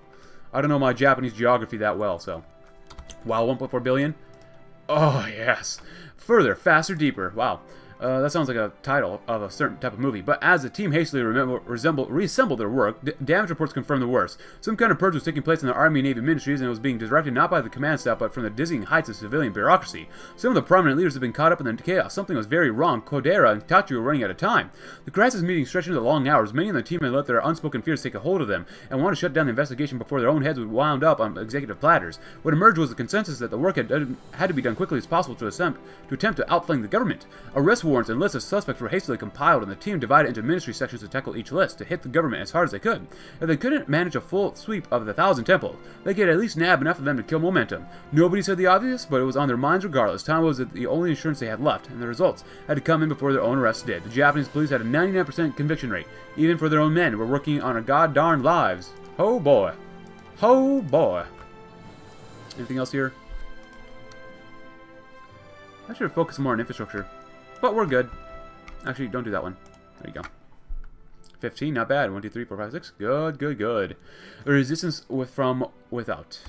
I don't know my Japanese geography that well, so. Wow, 1.4 billion? Oh, yes. Further, faster, deeper. Wow. That sounds like a title of a certain type of movie. But as the team hastily reassembled their work, damage reports confirmed the worst. Some kind of purge was taking place in the Army and Navy ministries, and it was being directed not by the command staff, but from the dizzying heights of civilian bureaucracy. Some of the prominent leaders had been caught up in the chaos. Something was very wrong. Kodera and Tachi were running out of time. The crisis meeting stretched into long hours. Many on the team had let their unspoken fears take a hold of them, and wanted to shut down the investigation before their own heads would wound up on executive platters. What emerged was the consensus that the work had to be done quickly as possible to attempt to outflank the government. Arrest warrants and lists of suspects were hastily compiled, and the team divided into ministry sections to tackle each list, to hit the government as hard as they could. If they couldn't manage a full sweep of the Thousand Temples, they could at least nab enough of them to kill momentum. Nobody said the obvious, but it was on their minds regardless. Time was the only insurance they had left, and the results had to come in before their own arrests did. The Japanese police had a 99% conviction rate, even for their own men who were working on our god-darn lives. Oh boy. Oh boy. Anything else here? I should focus more on infrastructure. But we're good. Actually, don't do that one. There you go. 15, not bad. 1, 2, 3, 4, 5, 6. Good, good, good. The resistance from without.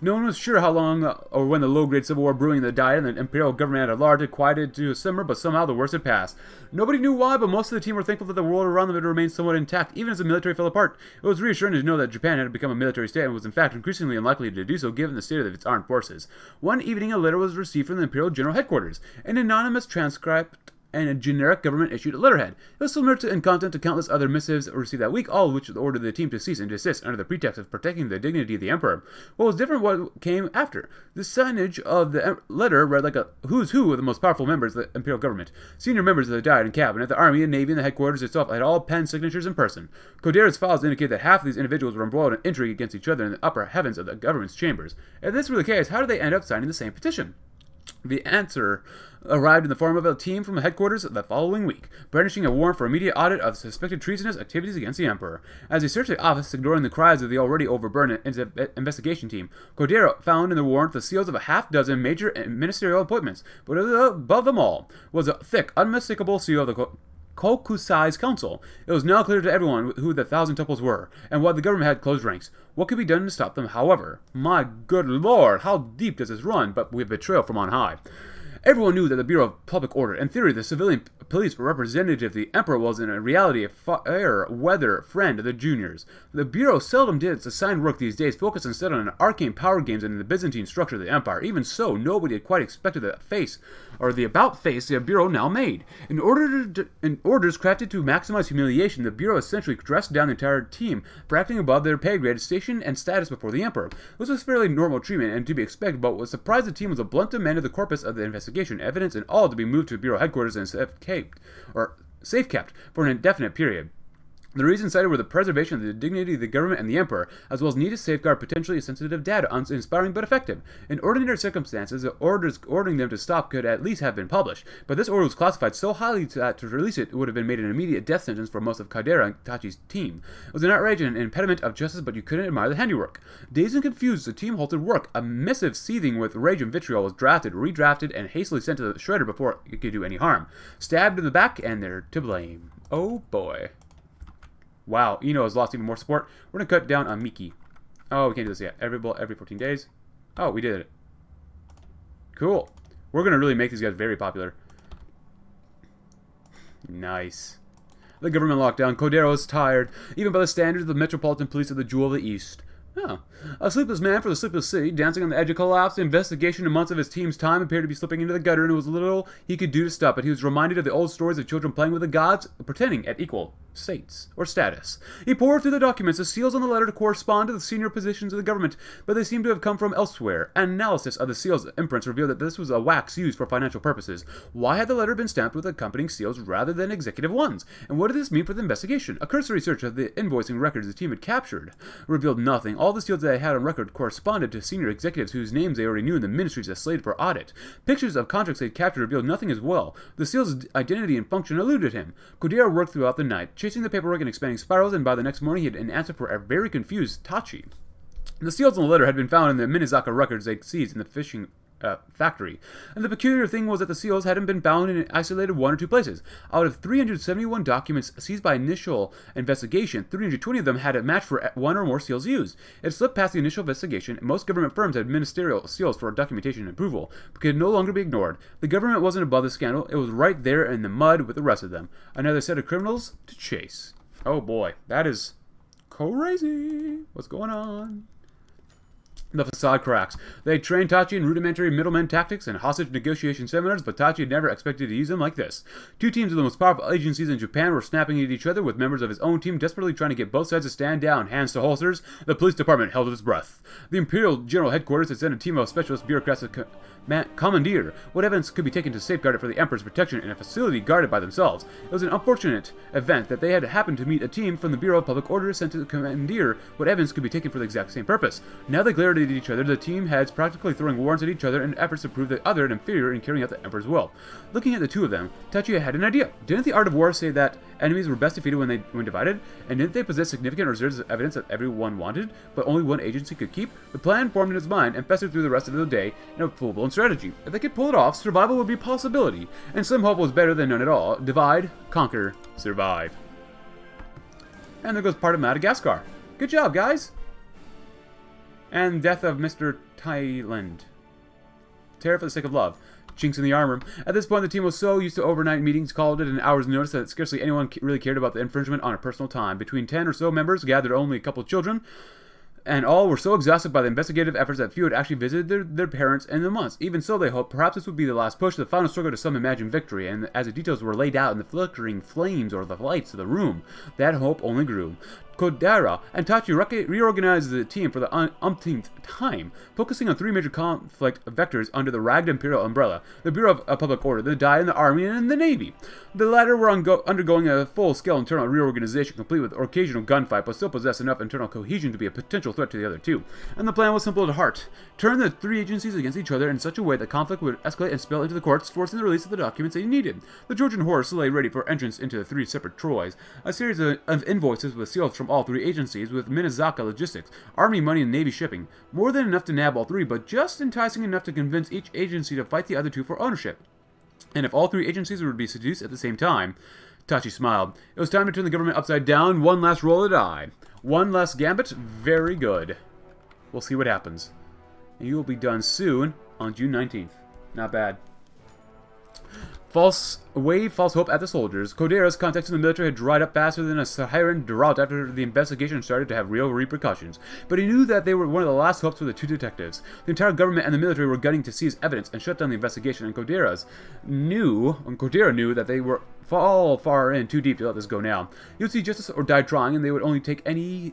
No one was sure how long or when the low-grade civil war brewing that died and the imperial government at large had quieted to a simmer, but somehow the worst had passed. Nobody knew why, but most of the team were thankful that the world around them had remained somewhat intact, even as the military fell apart. It was reassuring to know that Japan had become a military state and was in fact increasingly unlikely to do so given the state of its armed forces. One evening, a letter was received from the imperial general headquarters. An anonymous transcript and a generic government-issued letterhead. It was similar in content to countless other missives received that week, all of which ordered the team to cease and desist under the pretext of protecting the dignity of the emperor. What was different was what came after. The signage of the letter read like a who's who of the most powerful members of the imperial government. Senior members of the Diet and cabinet, the army and navy, and the headquarters itself had all penned signatures in person. Kodera's files indicate that half of these individuals were embroiled in intrigue against each other in the upper heavens of the government's chambers. If this were the case, how did they end up signing the same petition? The answer arrived in the form of a team from the headquarters the following week, brandishing a warrant for immediate audit of suspected treasonous activities against the emperor. As they searched the office, ignoring the cries of the already overburdened investigation team, Kodaira found in the warrant the seals of a half-dozen major ministerial appointments, but above them all was a thick, unmistakable seal of the Kokusai's council. It was now clear to everyone who the thousand temples were, and why the government had closed ranks. What could be done to stop them, however? My good lord, how deep does this run, but with betrayal from on high. Everyone knew that the Bureau of Public Order, in theory, the civilian police representative of the emperor, was in reality a fair-weather friend of the juniors. The Bureau seldom did its assigned work these days, focused instead on arcane power games and the Byzantine structure of the empire. Even so, nobody had quite expected the face, or the about-face the Bureau now made. In orders crafted to maximize humiliation, the Bureau essentially dressed down the entire team for acting above their pay grade, station, and status before the emperor. This was fairly normal treatment and to be expected, but was surprised the team was a blunt demand of the corpus of the investigation. Evidence and all to be moved to Bureau headquarters and safe-kept for an indefinite period. The reasons cited were the preservation of the dignity of the government and the emperor, as well as need to safeguard potentially sensitive data, uninspiring but effective. In ordinary circumstances, the orders ordering them to stop could at least have been published, but this order was classified so highly that to release it would have been made an immediate death sentence for most of Kodaira and Tachi's team. It was an outrage and an impediment of justice, but you couldn't admire the handiwork. Dazed and confused, the team halted work. A missive seething with rage and vitriol was drafted, redrafted, and hastily sent to the shredder before it could do any harm. Stabbed in the back, and they're to blame. Oh boy. Wow, Ino has lost even more support. We're going to cut down on Miki. Oh, we can't do this yet. Every 14 days. Oh, we did it. Cool. We're going to really make these guys very popular. Nice. The government lockdown. Kodera was tired, even by the standards of the Metropolitan Police of the Jewel of the East. Oh. A sleepless man for the sleepless city, dancing on the edge of collapse. The investigation in months of his team's time appeared to be slipping into the gutter, and it was little he could do to stop it. He was reminded of the old stories of children playing with the gods, pretending at equal states or status. He pored through the documents. The seals on the letter to correspond to the senior positions of the government, but they seemed to have come from elsewhere. Analysis of the seals' imprints revealed that this was a wax used for financial purposes. Why had the letter been stamped with accompanying seals rather than executive ones? And what did this mean for the investigation? A cursory search of the invoicing records the team had captured revealed nothing. All the seals that they had on record corresponded to senior executives whose names they already knew in the ministries that slated for audit. Pictures of contracts they had captured revealed nothing as well. The seals' identity and function eluded him. Kodaira worked throughout the night, chasing the paperwork and expanding spirals, and by the next morning he had an answer for a very confused Tachi. The seals on the letter had been found in the Minazaka records they'd seized in the fishing factory, and the peculiar thing was that the seals hadn't been bound in an isolated one or two places. Out of 371 documents seized by initial investigation, 320 of them had a match for one or more seals used. It slipped past the initial investigation, and most government firms had ministerial seals for documentation and approval, but could no longer be ignored. The government wasn't above the scandal, it was right there in the mud with the rest of them. Another set of criminals to chase. Oh boy, that is crazy. What's going on? The facade cracks. They trained Tachi in rudimentary middleman tactics and hostage negotiation seminars, but Tachi had never expected to use them like this. Two teams of the most powerful agencies in Japan were snapping at each other, with members of his own team desperately trying to get both sides to stand down, hands to holsters. The police department held its breath. The Imperial General Headquarters had sent a team of specialist bureaucrats to commandeer what evidence could be taken to safeguard it for the Emperor's protection in a facility guarded by themselves. It was an unfortunate event that they had happened to meet a team from the Bureau of Public Order sent to commandeer what evidence could be taken for the exact same purpose. Now they glared at each other, the team heads practically throwing warrants at each other in efforts to prove the other an inferior in carrying out the Emperor's will. Looking at the two of them, Tachi had an idea. Didn't the art of war say that enemies were best defeated when divided? And didn't they possess significant reserves of evidence that everyone wanted, but only one agency could keep? The plan formed in his mind and festered through the rest of the day in a full-blown strategy. If they could pull it off, survival would be a possibility, and some hope was better than none at all. Divide, conquer, survive. And there goes part of Madagascar. Good job, guys! And death of Mr. Thailand. Terror for the sake of love. Chinks in the armor. At this point, the team was so used to overnight meetings called it an hour's notice that scarcely anyone really cared about the infringement on a personal time. Between 10 or so members gathered only a couple of children, and all were so exhausted by the investigative efforts that few had actually visited their parents in the months. Even so, they hoped perhaps this would be the last push, the final struggle to some imagined victory, and as the details were laid out in the flickering flames or the lights of the room, that hope only grew. Kodaira and Tachi reorganized the team for the umpteenth time, focusing on three major conflict vectors under the ragged imperial umbrella, the Bureau of Public Order, the Dai, and the Army, and the Navy. The latter were undergoing a full-scale internal reorganization, complete with occasional gunfight, but still possessed enough internal cohesion to be a potential threat to the other two. And the plan was simple at heart. Turn the three agencies against each other in such a way that conflict would escalate and spill into the courts, forcing the release of the documents they needed. The Georgian horse lay ready for entrance into the three separate Troys, a series of invoices with seals from all three agencies, with Minazaka logistics, Army money, and Navy shipping. More than enough to nab all three, but just enticing enough to convince each agency to fight the other two for ownership. And if all three agencies were to be seduced at the same time... Tachi smiled. It was time to turn the government upside down. One last roll of the die. One last gambit. Very good. We'll see what happens. And you will be done soon on June 19th. Not bad. False hope at the soldiers. Kodera's contacts in the military had dried up faster than a Saharan drought after the investigation started to have real repercussions. But he knew that they were one of the last hopes for the two detectives. The entire government and the military were gunning to seize evidence and shut down the investigation, and Kodera knew that they were all far in too deep to let this go now. He would see justice or die trying, and he would take any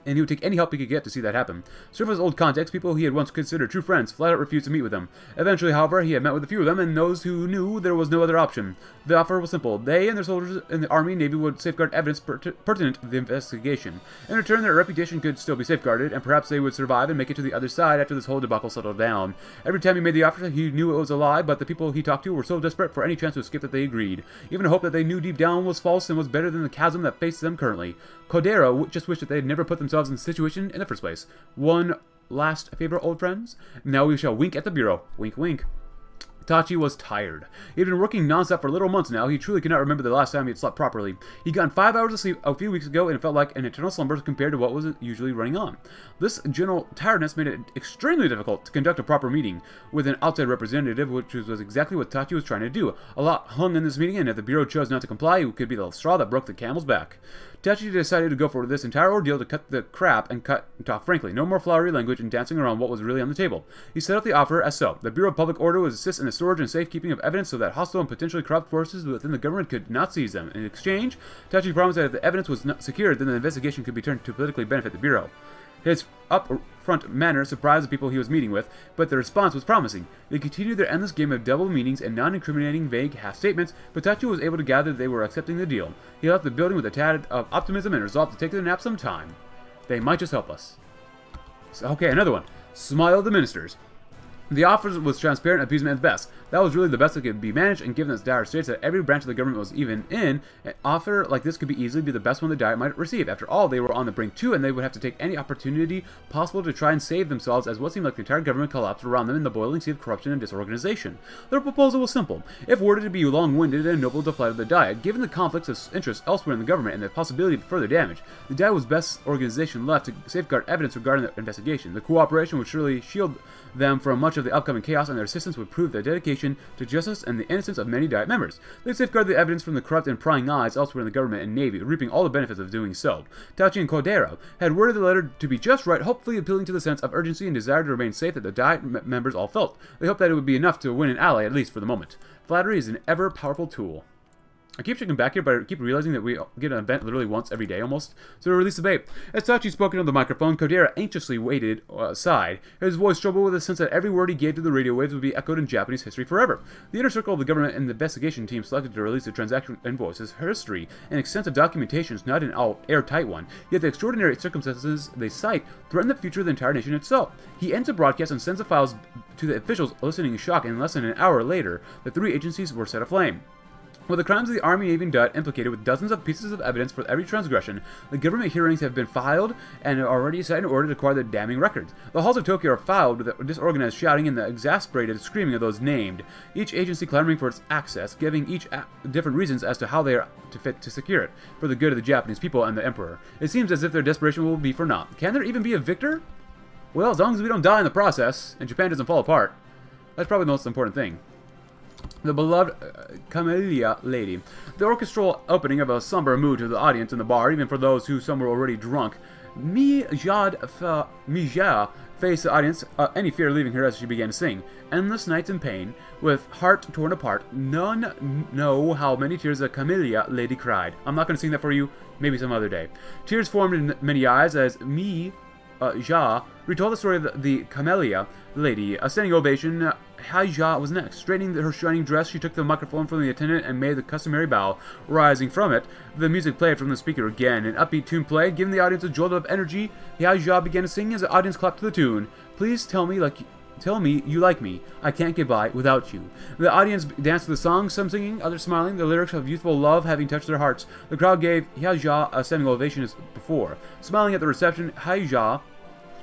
help he could get to see that happen. Several old contacts, people he had once considered true friends, flat out refused to meet with him. Eventually, however, he had met with a few of them, and those who knew there was no other option. The offer was simple. They and their soldiers in the Army and Navy would safeguard evidence pertinent to the investigation. In return, their reputation could still be safeguarded, and perhaps they would survive and make it to the other side after this whole debacle settled down. Every time he made the offer, he knew it was a lie, but the people he talked to were so desperate for any chance to escape that they agreed. Even a hope that they knew deep down was false and was better than the chasm that faced them currently. Kodera just wished that they had never put themselves in the situation in the first place. One last favor, old friends? Now we shall wink at the Bureau. Wink, wink. Tachi was tired. He had been working non-stop for little months now. He truly could not remember the last time he had slept properly. He'd gotten 5 hours of sleep a few weeks ago, and it felt like an eternal slumber compared to what was usually running on. This general tiredness made it extremely difficult to conduct a proper meeting with an outside representative, which was exactly what Tachi was trying to do. A lot hung in this meeting, and if the Bureau chose not to comply, it could be the straw that broke the camel's back. Tachi decided to go for this entire ordeal to cut the crap and talk frankly. No more flowery language and dancing around what was really on the table. He set up the offer as so. The Bureau of Public Order would assist in the storage and safekeeping of evidence so that hostile and potentially corrupt forces within the government could not seize them. In exchange, Tachi promised that if the evidence was not secured, then the investigation could be turned to politically benefit the Bureau. His upfront manner surprised the people he was meeting with, but the response was promising. They continued their endless game of double meanings and non-incriminating vague half-statements, but Tachi was able to gather that they were accepting the deal. He left the building with a tad of optimism and resolved to take their nap sometime. They might just help us. So, okay, another one. Smile of the Ministers. The offer was transparent appeasement at best. That was really the best that could be managed, and given its dire states that every branch of the government was even in, an offer like this could be easily be the best one the Diet might receive. After all, they were on the brink too, and they would have to take any opportunity possible to try and save themselves as what seemed like the entire government collapsed around them in the boiling sea of corruption and disorganization. Their proposal was simple. If worded to be long-winded and noble to fly to the Diet, given the conflicts of interest elsewhere in the government and the possibility of further damage, the Diet was best organization left to safeguard evidence regarding the investigation. The cooperation would surely shield them from much of the upcoming chaos, and their assistance would prove their dedication to justice and the innocence of many Diet members. They safeguard the evidence from the corrupt and prying eyes elsewhere in the government and Navy, reaping all the benefits of doing so. Tachi and Kodera had worded the letter to be just right, hopefully appealing to the sense of urgency and desire to remain safe that the Diet members all felt. They hoped that it would be enough to win an ally, at least for the moment. Flattery is an ever-powerful tool. I keep checking back here, but I keep realizing that we get an event literally once every day, almost. So release the bait. As Tachi spoke into the microphone, Kodera anxiously waited aside. His voice troubled with a sense that every word he gave to the radio waves would be echoed in Japanese history forever. The inner circle of the government and the investigation team selected to release the transaction invoices, history, and extensive documentations, not an airtight one. Yet the extraordinary circumstances they cite threaten the future of the entire nation itself. He ends the broadcast and sends the files to the officials listening in shock, and less than an hour later, the three agencies were set aflame. With the crimes of the Army, Navy, and Dut implicated with dozens of pieces of evidence for every transgression, the government hearings have been filed and are already set in order to acquire the damning records. The halls of Tokyo are fouled with the disorganized shouting and the exasperated screaming of those named, each agency clamoring for its access, giving each different reasons as to how they are to fit to secure it, for the good of the Japanese people and the Emperor. It seems as if their desperation will be for naught. Can there even be a victor? Well, as long as we don't die in the process, and Japan doesn't fall apart, that's probably the most important thing. The beloved Camellia Lady. The orchestral opening of a somber mood to the audience in the bar, even for those who some were already drunk. Mi-ja faced the audience, any fear leaving her as she began to sing. Endless nights in pain, with heart torn apart. None know how many tears the Camellia Lady cried. I'm not going to sing that for you, maybe some other day. Tears formed in many eyes as Mi-ja retold the story of the Camellia Lady. A standing ovation. Hai-ja was next. Straightening her shining dress, she took the microphone from the attendant and made the customary bow. Rising from it, the music played from the speaker again. An upbeat tune played, giving the audience a jolt of energy. Hai-ja began to sing as the audience clapped to the tune. Please tell me you like me. I can't get by without you. The audience danced to the song, some singing, others smiling, the lyrics of youthful love having touched their hearts. The crowd gave Hai-ja a standing ovation as before. Smiling at the reception, Hai-ja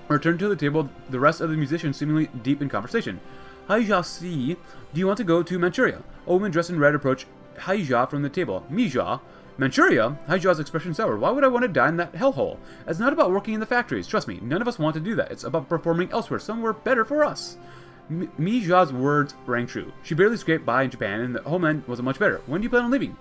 returned to the table, the rest of the musicians seemingly deep in conversation. Hai-ja, see, do you want to go to Manchuria? A woman dressed in red approached Hai-ja from the table. Mi-ja, Manchuria? Hai-ja's expression soured. Why would I want to die in that hellhole? It's not about working in the factories. Trust me, none of us want to do that. It's about performing elsewhere, somewhere better for us. Mi-ja's words rang true. She barely scraped by in Japan, and the homeland wasn't much better. When do you plan on leaving?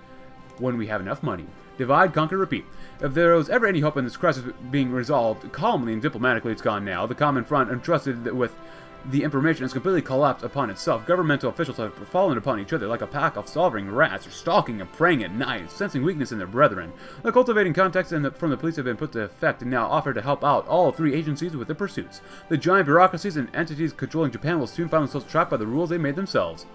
When we have enough money. Divide, conquer, repeat. If there was ever any hope in this crisis being resolved calmly and diplomatically, it's gone now. The common front entrusted with the information has completely collapsed upon itself. Governmental officials have fallen upon each other like a pack of sovereign rats, or stalking and preying at night, sensing weakness in their brethren. The cultivating contacts from the police have been put to effect and now offer to help out all three agencies with their pursuits. The giant bureaucracies and entities controlling Japan will soon find themselves trapped by the rules they made themselves.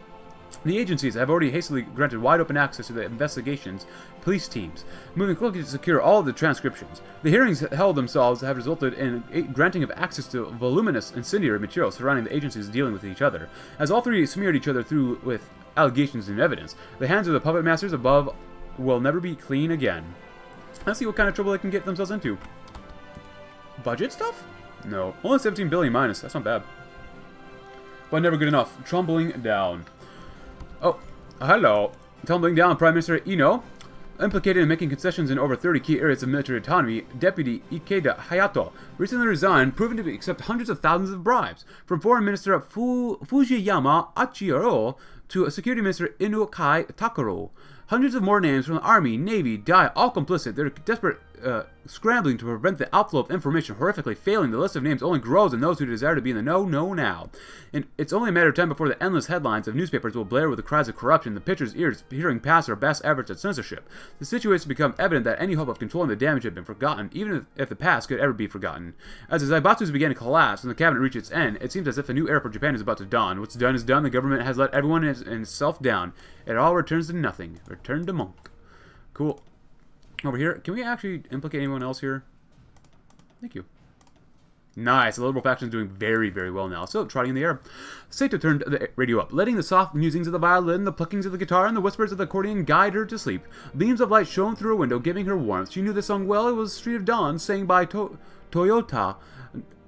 The agencies have already hastily granted wide-open access to the investigations police teams, moving quickly to secure all the transcriptions. The hearings held themselves have resulted in granting of access to voluminous incendiary material surrounding the agencies dealing with each other, as all three smeared each other through with allegations and evidence. The hands of the puppet masters above will never be clean again. Let's see what kind of trouble they can get themselves into. Budget stuff? No. Only 17 billion minus. That's not bad. But never good enough. Tumbling down. Oh, hello. Tumbling down, Prime Minister Ino, implicated in making concessions in over 30 key areas of military autonomy, Deputy Ikeda Hayato recently resigned, proving to accept hundreds of thousands of bribes. From Foreign Minister Fujiyama Aiichiro to Security Minister Inukai Takuro, hundreds of more names from the Army, Navy, DAI, all complicit. They're desperate, scrambling to prevent the outflow of information, horrifically failing. The list of names only grows, and those who desire to be in the know know now. And it's only a matter of time before the endless headlines of newspapers will blare with the cries of corruption, the pitchers' ears hearing past our best efforts at censorship. The situation has become evident that any hope of controlling the damage had been forgotten, even if the past could ever be forgotten. As the Zaibatsus began to collapse and the cabinet reached its end, it seems as if a new era for Japan is about to dawn. What's done is done. The government has let everyone and itself down. It all returns to nothing. Return to monk. Cool. Over here, can we actually implicate anyone else here? Thank you. Nice, the liberal faction is doing very, very well now. So, trotting in the air. Sato turned the radio up, letting the soft musings of the violin, the pluckings of the guitar, and the whispers of the accordion guide her to sleep. Beams of light shone through a window, giving her warmth. She knew the song well. It was Street of Dawn, sang by Toyota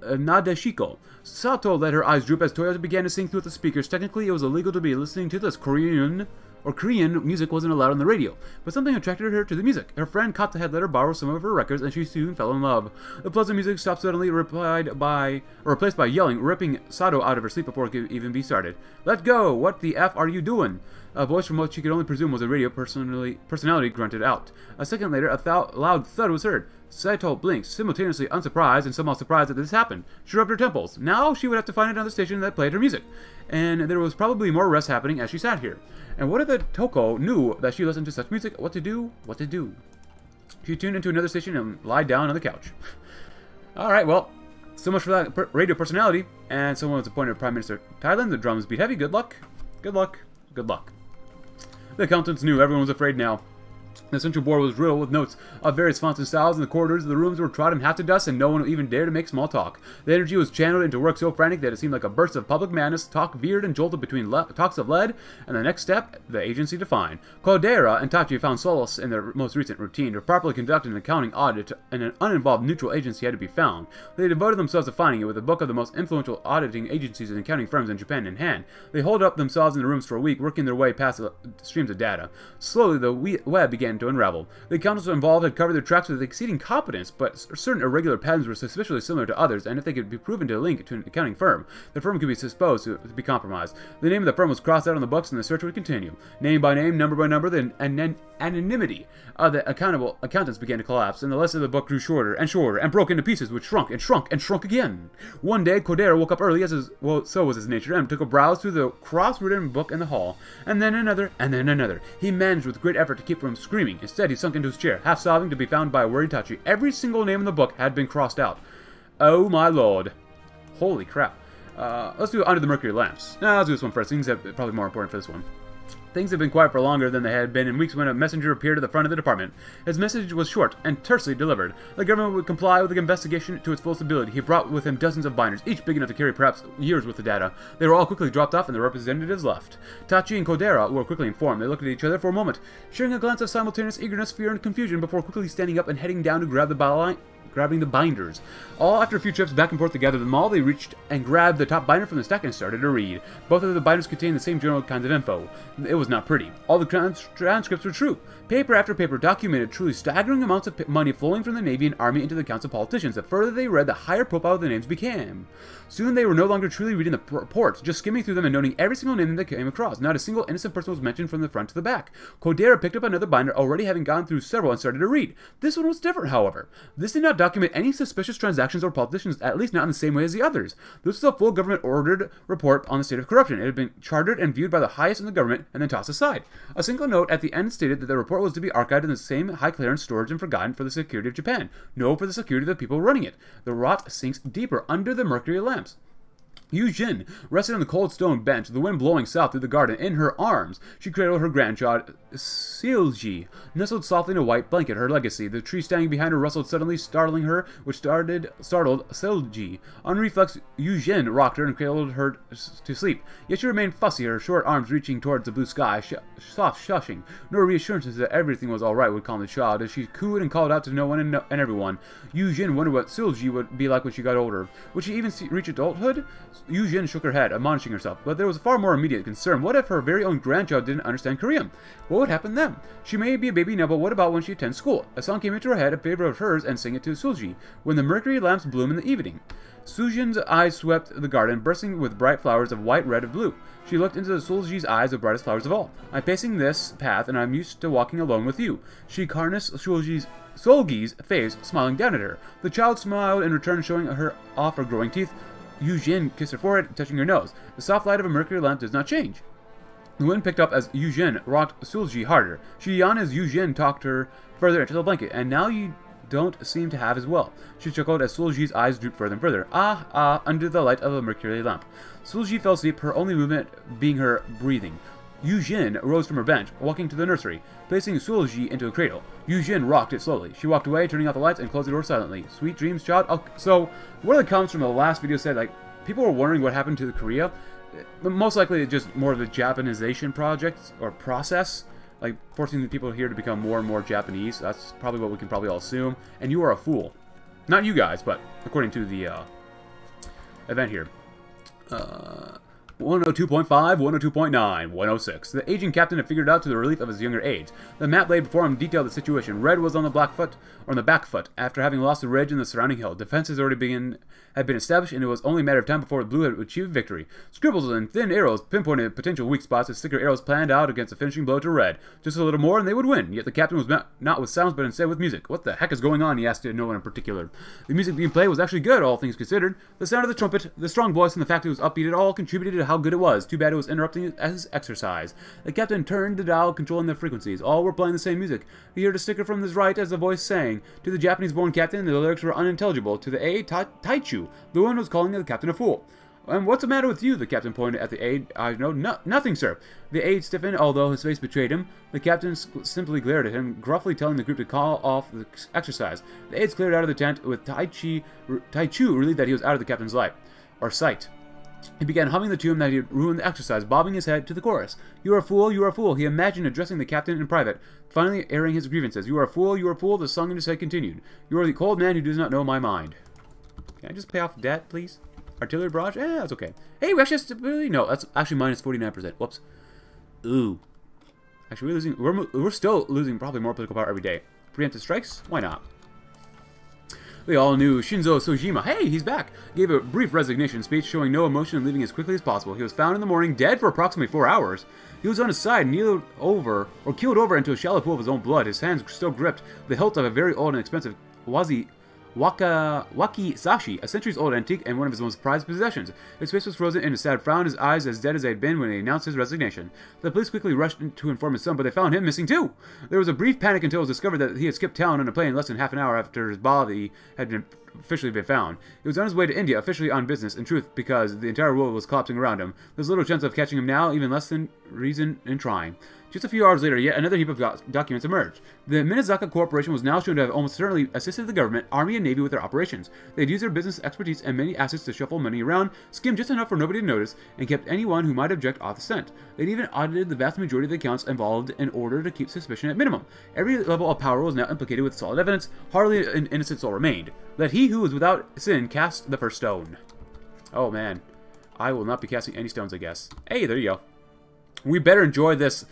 Nadeshiko. Sato let her eyes droop as Toyota began to sing through the speakers. Technically, it was illegal to be listening to this Korean music wasn't allowed on the radio, but something attracted her to the music. Her friend Kata had let her borrow some of her records, and she soon fell in love. The pleasant music stopped suddenly, replaced by yelling, ripping Sato out of her sleep before it could even be started. Let go! What the F are you doing? A voice from what she could only presume was a radio personality grunted out. A second later, a loud thud was heard. Saito blinked, simultaneously unsurprised and somehow surprised that this happened. She rubbed her temples. Now she would have to find another station that played her music. And there was probably more rest happening as she sat here. And what if the Toko knew that she listened to such music? What to do? What to do? She tuned into another station and lied down on the couch. Alright, well, so much for that radio personality. And someone was appointed Prime Minister of Thailand. The drums beat heavy. Good luck. Good luck. Good luck. The accountants knew. Everyone was afraid now. The central board was riddled with notes of various fonts and styles in the corridors. The rooms were trodden half to dust, and no one even dared to make small talk. The energy was channeled into work so frantic that it seemed like a burst of public madness. Talk veered and jolted between talks of lead and the next step the agency defined. Kodaira and Tachi found solace in their most recent routine. To properly conduct an accounting audit, and an uninvolved neutral agency had to be found. They devoted themselves to finding it with a book of the most influential auditing agencies and accounting firms in Japan in hand. They holed up themselves in the rooms for a week, working their way past the streams of data. Slowly, the web began began to unravel. The accountants involved had covered their tracks with exceeding competence, but certain irregular patterns were suspiciously similar to others, and if they could be proven to link to an accounting firm, the firm could be supposed to be compromised. The name of the firm was crossed out on the books, and the search would continue. Name by name, number by number, the anonymity of the accountants began to collapse, and the lesson of the book grew shorter and shorter, and broke into pieces which shrunk and shrunk and shrunk again. One day, Kodaira woke up early, so was his nature, and took a browse through the cross-written book in the hall, and then another, and then another. He managed with great effort to keep from screaming. Instead, he sunk into his chair, half-sobbing, to be found by a worried Tachi. Every single name in the book had been crossed out. Oh my lord. Holy crap. Let's do Under the Mercury Lamps. Nah, let's do this one first. Things are probably more important for this one. Things had been quiet for longer than they had been in weeks when a messenger appeared at the front of the department. His message was short and tersely delivered. The government would comply with the investigation to its fullest ability. He brought with him dozens of binders, each big enough to carry perhaps years worth of data. They were all quickly dropped off and their representatives left. Tachi and Kodaira were quickly informed. They looked at each other for a moment, sharing a glance of simultaneous eagerness, fear, and confusion before quickly standing up and heading down to grab the byline. Grabbing the binders. All after a few trips back and forth to gather them all, they reached and grabbed the top binder from the stack and started to read. Both of the binders contained the same general kinds of info. It was not pretty. All the transcripts were true. Paper after paper documented truly staggering amounts of money flowing from the Navy and Army into the accounts of politicians. The further they read, the higher profile the names became. Soon they were no longer truly reading the reports, just skimming through them and noting every single name that they came across. Not a single innocent person was mentioned from the front to the back. Kodaira picked up another binder, already having gone through several, and started to read. This one was different, however. This did not document any suspicious transactions or politicians, at least not in the same way as the others. This was a full government-ordered report on the state of corruption. It had been chartered and viewed by the highest in the government and then tossed aside. A single note at the end stated that the report was to be archived in the same high clearance storage and forgotten for the security of Japan. No, for the security of the people running it. The rot sinks deeper under the mercury lamps. Yu-jin rested on the cold stone bench, the wind blowing south through the garden. In her arms, she cradled her grandchild, Seulji, nestled softly in a white blanket, her legacy. The tree standing behind her rustled suddenly, startling her, which startled Seulji. On reflex, Yu-jin rocked her and cradled her to sleep. Yet she remained fussy, her short arms reaching towards the blue sky, soft shushing. No reassurances that everything was all right would calm the child, as she cooed and called out to no one and everyone. Yu-jin wondered what Seulji would be like when she got older. Would she even reach adulthood? Yu-jin shook her head, admonishing herself, but there was a far more immediate concern. What if her very own grandchild didn't understand Korean? What would happen then? She may be a baby now, but what about when she attends school? A song came into her head, a favorite of hers, and sang it to Seulji, When the Mercury Lamps Bloom in the Evening. Sujin's eyes swept the garden, bursting with bright flowers of white, red, and blue. She looked into Seulji's eyes, the brightest flowers of all. I'm pacing this path, and I'm used to walking alone with you. She harnessed Seulji's face, smiling down at her. The child smiled in return, showing her off her growing teeth. Yu-jin kissed her forehead, touching her nose. The soft light of a mercury lamp does not change. The wind picked up as Yu-jin rocked Seulji harder. She yawned as Yu-jin talked her further into the blanket. And now you don't seem to have as well. She chuckled as Seulji's eyes drooped further and further. Ah, under the light of a mercury lamp. Seulji fell asleep, her only movement being her breathing. Yu-jin rose from her bench, walking to the nursery, placing Seulji into a cradle. Yu-jin rocked it slowly. She walked away, turning out the lights and closed the door silently. Sweet dreams, child. Okay. So, one of the comments from the last video said, like, people were wondering what happened to Korea. Most likely, it's just more of the Japanization project or process, like forcing the people here to become more and more Japanese. That's probably what we can probably all assume. And you are a fool. Not you guys, but according to the event here. 102.5, 102.9, 106. The aging captain had figured out to the relief of his younger age. The map laid before him detailed the situation. Red was on the back foot, after having lost the ridge in the surrounding hill. Defenses already had been established, and it was only a matter of time before the blue had achieved victory. Scribbles and thin arrows pinpointed potential weak spots as thicker arrows planned out against a finishing blow to red. Just a little more, and they would win. Yet the captain was not with sounds, but instead with music. What the heck is going on? He asked no one in particular. The music being played was actually good, all things considered. The sound of the trumpet, the strong voice, and the fact it was upbeat all contributed to how good it was. Too bad it was interrupting his exercise. The captain turned the dial, controlling the frequencies. All were playing the same music. He heard a sticker from his right as the voice sang. To the Japanese-born captain, the lyrics were unintelligible. To the A, Taichu, the woman was calling the captain a fool. And what's the matter with you? The captain pointed at the aide. I know nothing, sir. The aide stiffened, although his face betrayed him. The captain simply glared at him, gruffly telling the group to call off the exercise. The aides cleared out of the tent, with Taichu relieved that he was out of the captain's sight. He began humming the tune that he had ruined the exercise, bobbing his head to the chorus. You are a fool, you are a fool. He imagined addressing the captain in private, finally airing his grievances. You are a fool, you are a fool. The song in his head continued. You are the cold man who does not know my mind. Can I just pay off debt, please? Artillery barrage? Eh, that's okay. Hey, we actually have stability? No, that's actually minus 49%. Whoops. Ooh. Actually, we're still losing probably more political power every day. Preemptive strikes? Why not? The all-new Shinzo Sojima, hey, he's back, gave a brief resignation speech showing no emotion and leaving as quickly as possible. He was found in the morning dead for approximately 4 hours. He was on his side, kneeled over, or keeled over into a shallow pool of his own blood. His hands still gripped the hilt of a very old and expensive wakizashi, a centuries-old antique and one of his most prized possessions. His face was frozen in a sad frown, his eyes as dead as they had been when he announced his resignation. The police quickly rushed in to inform his son, but they found him missing too! There was a brief panic until it was discovered that he had skipped town on a plane less than half an hour after his body had officially been found. He was on his way to India, officially on business, in truth, because the entire world was collapsing around him. There's little chance of catching him now, even less than reason in trying. Just a few hours later, yet another heap of documents emerged. The Minazaka Corporation was now shown to have almost certainly assisted the government, army, and navy with their operations. They'd used their business expertise and many assets to shuffle money around, skimmed just enough for nobody to notice, and kept anyone who might object off the scent. They'd even audited the vast majority of the accounts involved in order to keep suspicion at minimum. Every level of power was now implicated with solid evidence. Hardly an innocent soul remained. Let he who is without sin cast the first stone. Oh man, I will not be casting any stones, I guess. Hey, there you go. We better enjoy this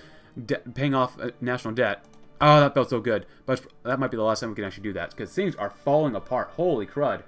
paying off national debt. Oh, that felt so good. But that might be the last time we can actually do that, because things are falling apart. Holy crud.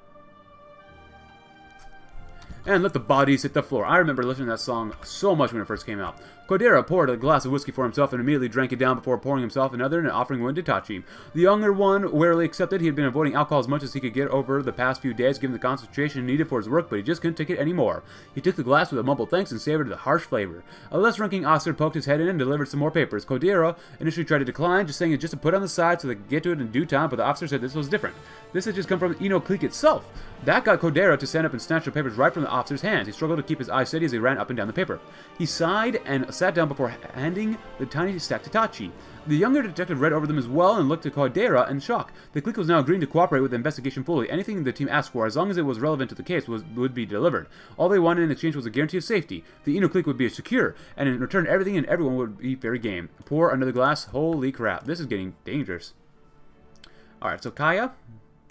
And let the bodies hit the floor. I remember listening to that song so much when it first came out. Kodaira poured a glass of whiskey for himself and immediately drank it down before pouring himself another and offering one to Tachi. The younger one warily accepted. He had been avoiding alcohol as much as he could get over the past few days, given the concentration needed for his work, but he just couldn't take it anymore. He took the glass with a mumbled thanks and savored the harsh flavor. A less-ranking officer poked his head in and delivered some more papers. Kodaira initially tried to decline, just saying it's just to put on the side so they could get to it in due time, but the officer said this was different. This had just come from Ino clique itself. That got Kodaira to stand up and snatch the papers right from the officer's hands. He struggled to keep his eyes steady as he ran up and down the paper. He sighed and sat down before handing the tiny stack to Tachi. The younger detective read over them as well and looked at Kodaira in shock. The clique was now agreeing to cooperate with the investigation fully. Anything the team asked for, as long as it was relevant to the case, would be delivered. All they wanted in exchange was a guarantee of safety. The Ino clique would be secure, and in return everything and everyone would be fair game. Pour another glass. Holy crap, this is getting dangerous. Alright, so Kaya?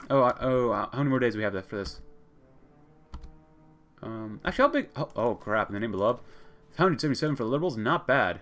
How many more days do we have left for this? Actually, how big... Oh, crap, in the name of love. 177 for the liberals, not bad.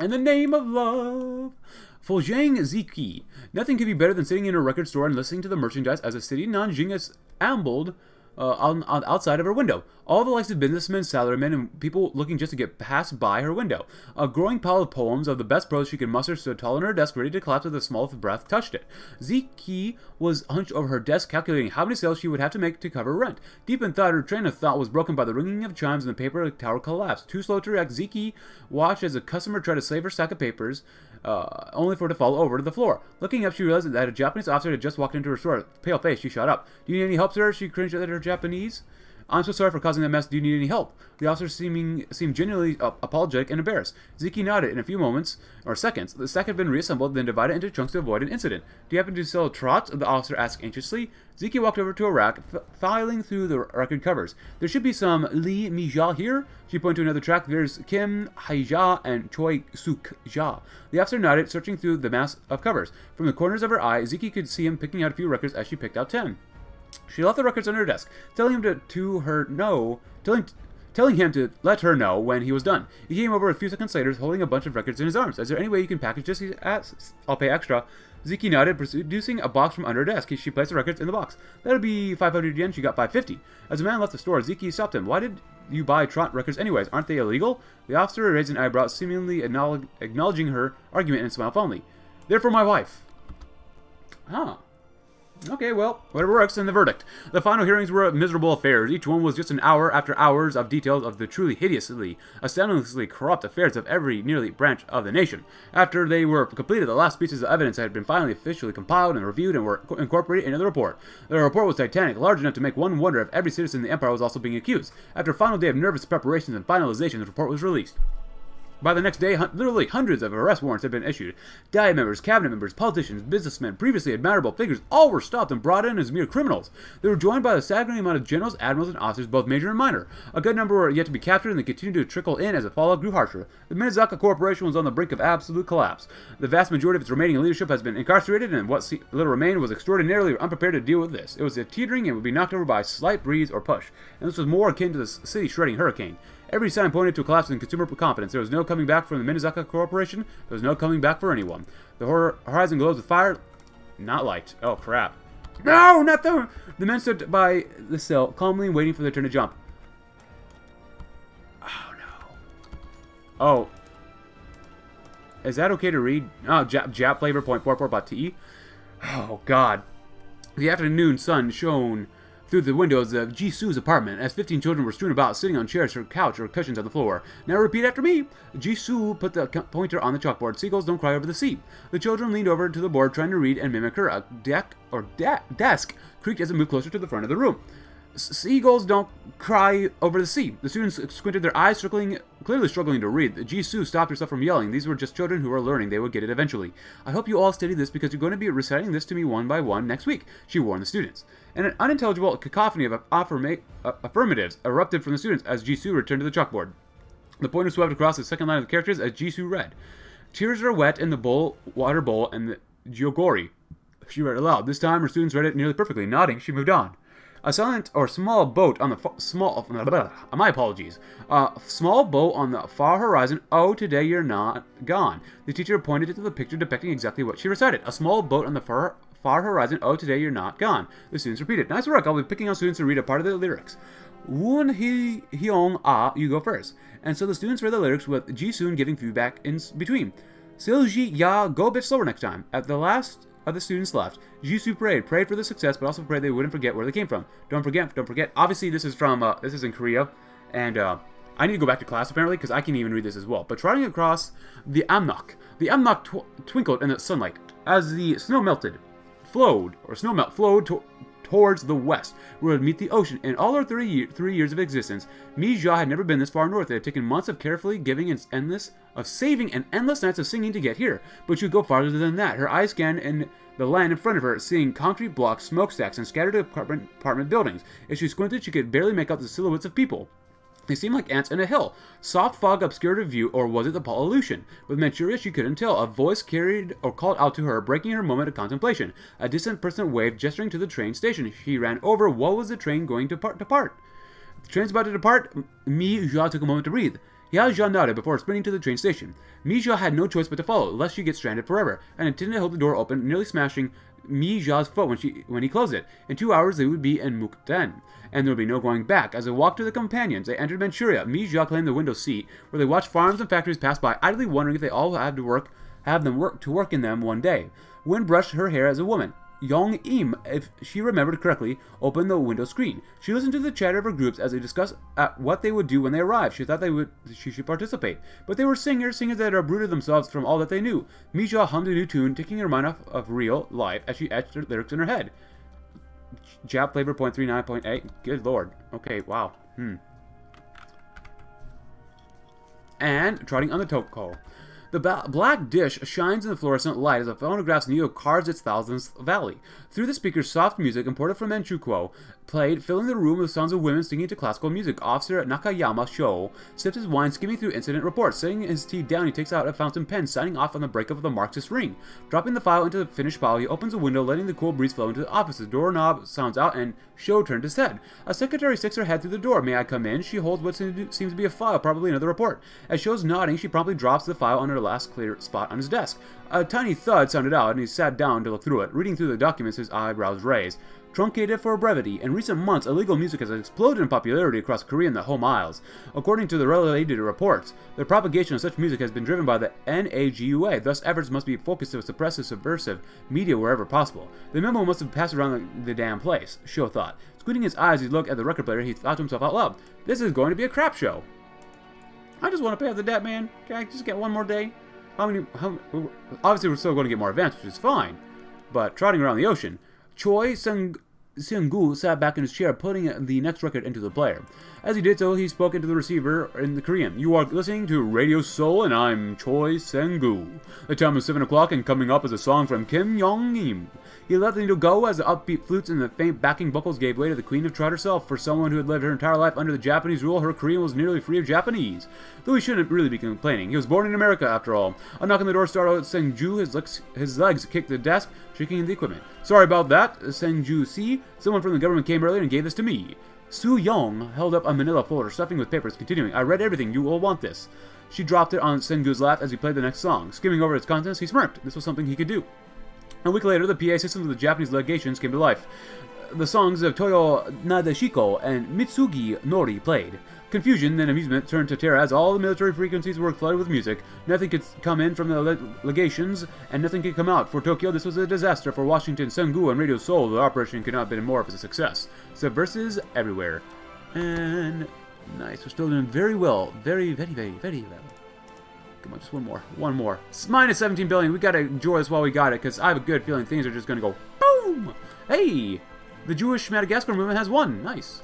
In the name of love! Fu Jiang Ziqi. Nothing could be better than sitting in a record store and listening to the merchandise as the city Nanjing has ambled outside of her window. All the likes of businessmen, salarymen, and people looking just to get passed by her window. A growing pile of poems of the best prose she could muster stood tall on her desk, ready to collapse if the smallest breath touched it. Ziqi was hunched over her desk, calculating how many sales she would have to make to cover rent. Deep in thought, her train of thought was broken by the ringing of chimes and the paper tower collapsed. Too slow to react, Ziqi watched as a customer tried to save her stack of papers, only for her to fall over to the floor. Looking up, she realized that a Japanese officer had just walked into her store. Pale face, she shot up. "Do you need any help, sir?" She cringed at her Japanese. "I'm so sorry for causing that mess. Do you need any help?" The officer seemed genuinely apologetic and embarrassed. Ziqi nodded. In a few moments, or seconds, the stack had been reassembled, then divided into chunks to avoid an incident. "Do you happen to sell trots?" the officer asked anxiously. Ziqi walked over to a rack, filing through the record covers. "There should be some Lee Mi-ja here." She pointed to another track. "There's Kim Hai-ja and Choi Suk-ja." The officer nodded, searching through the mass of covers. From the corners of her eye, Ziqi could see him picking out a few records as she picked out 10. She left the records on her desk, telling him to let her know when he was done. He came over a few seconds later, holding a bunch of records in his arms. "Is there any way you can package this?" he asked. "I'll pay extra." Ziqi nodded, producing a box from under her desk. She placed the records in the box. "That'll be 500 yen, she got 550. As the man left the store, Ziqi stopped him. "Why did you buy trot records anyways? Aren't they illegal?" The officer raised an eyebrow, seemingly acknowledging her argument and smiled fondly. "They're for my wife." Huh. Okay, well, whatever works in the verdict. The final hearings were miserable affairs. Each one was just an hour after hours of details of the truly hideously, astoundingly corrupt affairs of every nearly branch of the nation. After they were completed, the last pieces of evidence had been finally officially compiled and reviewed and were incorporated into the report. The report was titanic, large enough to make one wonder if every citizen in the empire was also being accused. After a final day of nervous preparations and finalization, the report was released. By the next day, literally hundreds of arrest warrants had been issued. Diet members, cabinet members, politicians, businessmen, previously admirable figures, all were stopped and brought in as mere criminals. They were joined by a staggering amount of generals, admirals, and officers, both major and minor. A good number were yet to be captured, and they continued to trickle in as the fallout grew harsher. The Minazaka Corporation was on the brink of absolute collapse. The vast majority of its remaining leadership has been incarcerated, and what little remained was extraordinarily unprepared to deal with this. It was teetering and would be knocked over by a slight breeze or push, and this was more akin to the city shredding hurricane. Every sign pointed to a collapse in consumer confidence. There was no coming back from the Minazaka Corporation. There was no coming back for anyone. The horizon glows with fire. Not light. Oh, crap. No, not them! The men stood by the cell, calmly waiting for their turn to jump. Oh, no. Oh. Is that okay to read? Oh, Jap flavor, 0.44 baht. Oh, God. The afternoon sun shone through the windows of Jisoo's apartment as 15 children were strewn about, sitting on chairs or couch or cushions on the floor. Now repeat after me. Jisoo put the pointer on the chalkboard. Seagulls don't cry over the sea. The children leaned over to the board, trying to read and mimic her. A desk creaked as it moved closer to the front of the room. Seagulls don't cry over the sea. The students squinted their eyes, clearly struggling to read. Jisoo stopped herself from yelling. These were just children who were learning. They would get it eventually. I hope you all study this because you're going to be reciting this to me one by one next week, she warned the students. And an unintelligible cacophony of affirmatives erupted from the students as Jisoo returned to the chalkboard. The pointer swept across the second line of the characters as Jisoo read. Tears are wet in the water bowl and the Jogori. She read aloud. This time her students read it nearly perfectly. Nodding, she moved on. A silent or small boat on the small boat on the far horizon. Oh, today you're not gone. The teacher pointed to the picture depicting exactly what she recited. A small boat on the far horizon. Oh, today you're not gone. The students repeated. Nice work. I'll be picking on students to read a part of the lyrics. Woon Hyung Ah, you go first. And so the students read the lyrics with Jisoo giving feedback in between. Seulji ya, go a bit slower next time. At the last of the students left, Jisoo prayed for their success, but also prayed they wouldn't forget where they came from. Don't forget. Obviously, this is from this is in Korea, and I need to go back to class apparently because I can't even read this as well. But trotting across the Amnok twinkled in the sunlight as the snow melt flowed towards the west, where it would meet the ocean. In all her three years of existence, Mi-ja had never been this far north. They had taken months of carefully giving and saving and endless nights of singing to get here. But she would go farther than that. Her eyes scanned in the land in front of her, seeing concrete blocks, smokestacks, and scattered apartment buildings. If she squinted, she could barely make out the silhouettes of people. They seemed like ants in a hill. Soft fog obscured her view, or was it the pollution? With Manchuria, she couldn't tell. A voice called out to her, breaking her moment of contemplation. A distant person waved, gesturing to the train station. She ran over. What was the train going to depart? The train's about to depart. Mi-ja took a moment to breathe. Hai-ja nodded before sprinting to the train station. Mi-ja had no choice but to follow, lest she get stranded forever. An attendant held the door open, nearly smashing Mi-ja's foot when he closed it. In 2 hours, they would be in Mukden, and there would be no going back. As they walked to the companions, they entered Manchuria. Mi-ja claimed the window seat, where they watched farms and factories pass by, idly wondering if they all have to work in them one day. Wind brushed her hair as a woman. Yong-im, if she remembered correctly, opened the window screen. She listened to the chatter of her groups as they discussed what they would do when they arrived. She thought she should participate. But they were singers that had uprooted themselves from all that they knew. Mi-ja hummed a new tune, taking her mind off of real life as she etched her lyrics in her head. Jap flavor 0.39.8. Good lord. Okay, wow. And trotting on the Toko. The black dish shines in the fluorescent light as a phonograph's needle carves its thousandth valley. Through the speaker's soft music, imported from Manchukuo, played, filling the room with sounds of women singing to classical music. Officer Nakayama Shou sips his wine, skimming through incident reports. Setting his tea down, he takes out a fountain pen, signing off on the breakup of the Marxist ring. Dropping the file into the finished pile, he opens a window, letting the cool breeze flow into the office. The doorknob sounds out, and Shou turns his head. A secretary sticks her head through the door. May I come in? She holds what seems to be a file, probably another report. As Shou's nodding, she promptly drops the file on her last clear spot on his desk. A tiny thud sounded out, and he sat down to look through it. Reading through the documents, his eyebrows raised. Truncated for brevity, in recent months, illegal music has exploded in popularity across Korea and the home isles. According to the related reports, the propagation of such music has been driven by the NAGUA, thus efforts must be focused to suppress the subversive media wherever possible. The memo must have passed around the damn place, Shou thought. Squinting his eyes, he looked at the record player, he thought to himself out loud, this is going to be a crap show. I just want to pay off the debt, man. Can I just get one more day? Obviously, we're still going to get more events, which is fine. But trotting around the ocean, Choi Seung-gu sat back in his chair, putting the next record into the player. As he did so, he spoke into the receiver in the Korean. You are listening to Radio Seoul, and I'm Choi Seung-gu. The time is 7 o'clock, and coming up is a song from Kim Yong-im. He let the needle go as the upbeat flutes and the faint backing vocals gave way to the Queen of Trot herself. For someone who had lived her entire life under the Japanese rule, her Korean was nearly free of Japanese. Though he shouldn't really be complaining. He was born in America, after all. A knock on the door startled Seung-ju. His legs kicked the desk, shaking the equipment. Sorry about that, Seung-ju. See, someone from the government came earlier and gave this to me. Su Yong held up a manila folder, stuffing with papers, continuing, "I read everything. You will want this." She dropped it on Sengu's lap as he played the next song. Skimming over its contents, he smirked. This was something he could do. A week later, the PA system of the Japanese legations came to life. The songs of Toyota Nadeshiko and Mitsugi Nori played. Confusion and amusement turned to terror as all the military frequencies were flooded with music. Nothing could come in from the legations, and nothing could come out. For Tokyo, this was a disaster. For Washington, Seung-gu, and Radio Seoul, the operation could not have been more of a success. Subversives everywhere. And... nice. We're still doing very well. Very, very, very, very well. Come on, just one more. One more. It's minus 17 billion. We gotta enjoy this while we got it, because I have a good feeling things are just gonna go boom! Hey! The Jewish Madagascar movement has won. Nice.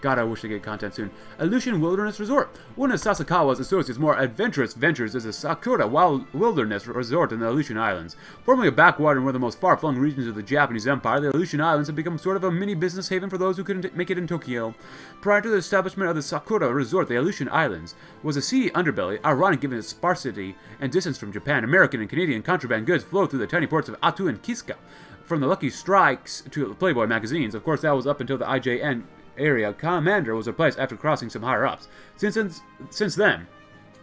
God, I wish they get content soon. Aleutian Wilderness Resort. One of Sasakawa's associates' more adventurous ventures is a Sakura Wild Wilderness Resort in the Aleutian Islands. Formerly a backwater in one of the most far-flung regions of the Japanese Empire, the Aleutian Islands have become sort of a mini-business haven for those who couldn't make it in Tokyo. Prior to the establishment of the Sakura Resort, the Aleutian Islands was a sea underbelly, ironic given its sparsity and distance from Japan. American and Canadian contraband goods flowed through the tiny ports of Atu and Kiska, from the Lucky Strikes to Playboy magazines. Of course, that was up until the IJN... area commander was replaced after crossing some higher ups. Since then,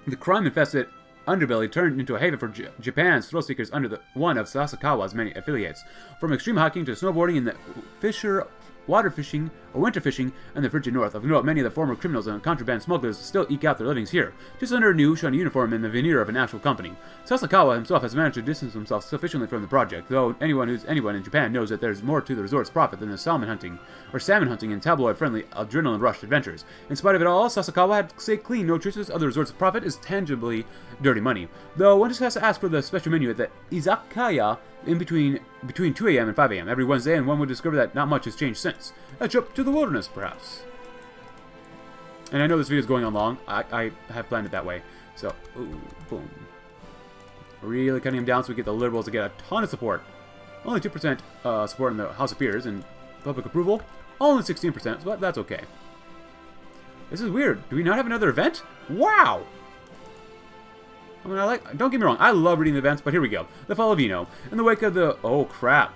the crime-infested underbelly turned into a haven for Japan's thrill seekers under one of Sasakawa's many affiliates. From extreme hiking to snowboarding in the water fishing, or winter fishing, and the frigid north, of note, many of the former criminals and contraband smugglers still eke out their livings here, just under a new, shiny uniform and the veneer of an actual company. Sasakawa himself has managed to distance himself sufficiently from the project, though anyone who's anyone in Japan knows that there's more to the resort's profit than the salmon hunting and tabloid-friendly, adrenaline-rushed adventures. In spite of it all, Sasakawa had stayed clean, no traces of the resort's profit is tangibly dirty money, though one just has to ask for the special menu at the Izakaya in between 2 a.m. and 5 a.m. every Wednesday, and one would discover that not much has changed since. A trip to the wilderness, perhaps. And I know this video is going on long. I have planned it that way. So, ooh, boom. Really cutting him down so we get the liberals to get a ton of support. Only 2% support in the House of Peers, and public approval, only 16%, but that's okay. This is weird. Do we not have another event? Wow! I mean, don't get me wrong, I love reading the events, but here we go. The fall of Ino. In the wake of the... oh, crap.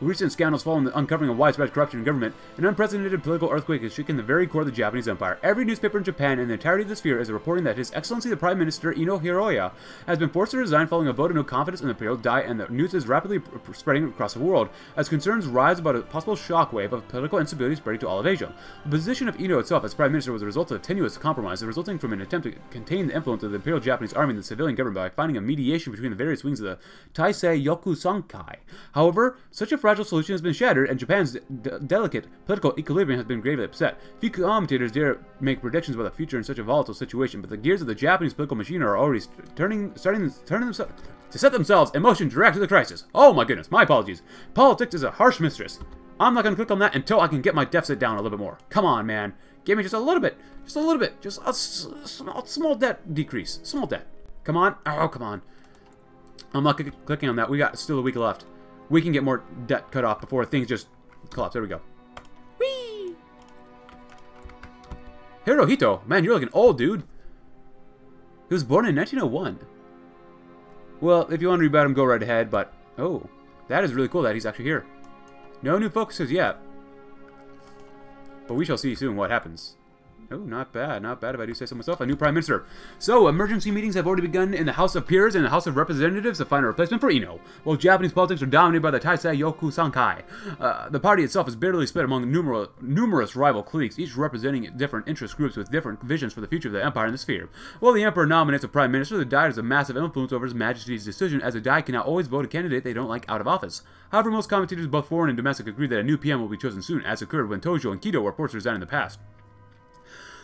Recent scandals following the uncovering of widespread corruption in government, an unprecedented political earthquake has shaken the very core of the Japanese Empire. Every newspaper in Japan and the entirety of the sphere is reporting that His Excellency the Prime Minister, Ino Hiroya, has been forced to resign following a vote of no confidence in the imperial diet, and the news is rapidly spreading across the world, as concerns rise about a possible shockwave of political instability spreading to all of Asia. The position of Ino itself as Prime Minister was a result of tenuous compromise, resulting from an attempt to contain the influence of the imperial Japanese army and the civilian government by finding a mediation between the various wings of the Taisei Yokusankai. However, such a fragile solution has been shattered, and Japan's delicate political equilibrium has been gravely upset. Few commentators dare make predictions about the future in such a volatile situation, but the gears of the Japanese political machine are already starting to set themselves in motion to react to the crisis. Oh my goodness, my apologies. Politics is a harsh mistress. I'm not going to click on that until I can get my deficit down a little bit more. Come on, man. Give me just a little bit. Just a little bit. Just a small debt decrease. Small debt. Come on. Oh, come on. I'm not clicking on that. We got still a week left. We can get more debt cut off before things just collapse. There we go. Whee! Hirohito. Man, you're looking old, dude. He was born in 1901. Well, if you want to read about him, go right ahead, but... oh, that is really cool that he's actually here. No new focuses yet. But we shall see soon what happens. Oh, not bad. Not bad if I do say so myself. A new Prime Minister. So, emergency meetings have already begun in the House of Peers and the House of Representatives to find a replacement for Ino. While Japanese politics are dominated by the Taisei Yokusankai, the party itself is bitterly split among numerous rival cliques, each representing different interest groups with different visions for the future of the empire and the sphere. While the emperor nominates a prime minister, the Diet has a massive influence over His Majesty's decision, as the Diet cannot always vote a candidate they don't like out of office. However, most commentators, both foreign and domestic, agree that a new PM will be chosen soon, as occurred when Tojo and Kido were forced to resign in the past.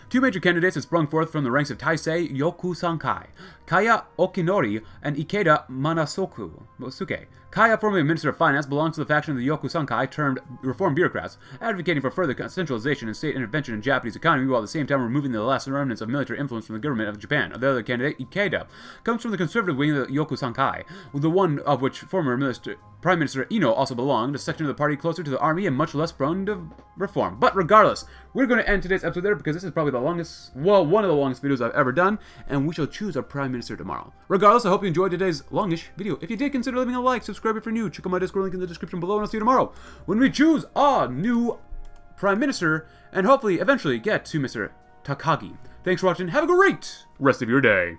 Two major candidates have sprung forth from the ranks of Taisei Yokusankai, Kaya Okinori and Ikeda Manasosuke. Kaya, formerly Minister of Finance, belongs to the faction of the Yokusankai termed reform bureaucrats, advocating for further centralization and state intervention in Japanese economy, while at the same time removing the last remnants of military influence from the government of Japan. The other candidate, Ikeda, comes from the conservative wing of the Yokusankai, the one of which former Prime Minister Ino also belonged, a section of the party closer to the army and much less prone to reform. But regardless, we're going to end today's episode there, because this is probably the longest, well, one of the longest videos I've ever done, and we shall choose our Prime Minister tomorrow. Regardless, I hope you enjoyed today's longish video. If you did, consider leaving a like, subscribe if you're new, check out my Discord link in the description below, and I'll see you tomorrow when we choose our new Prime Minister, and hopefully eventually get to Mr. Takagi. Thanks for watching. Have a great rest of your day.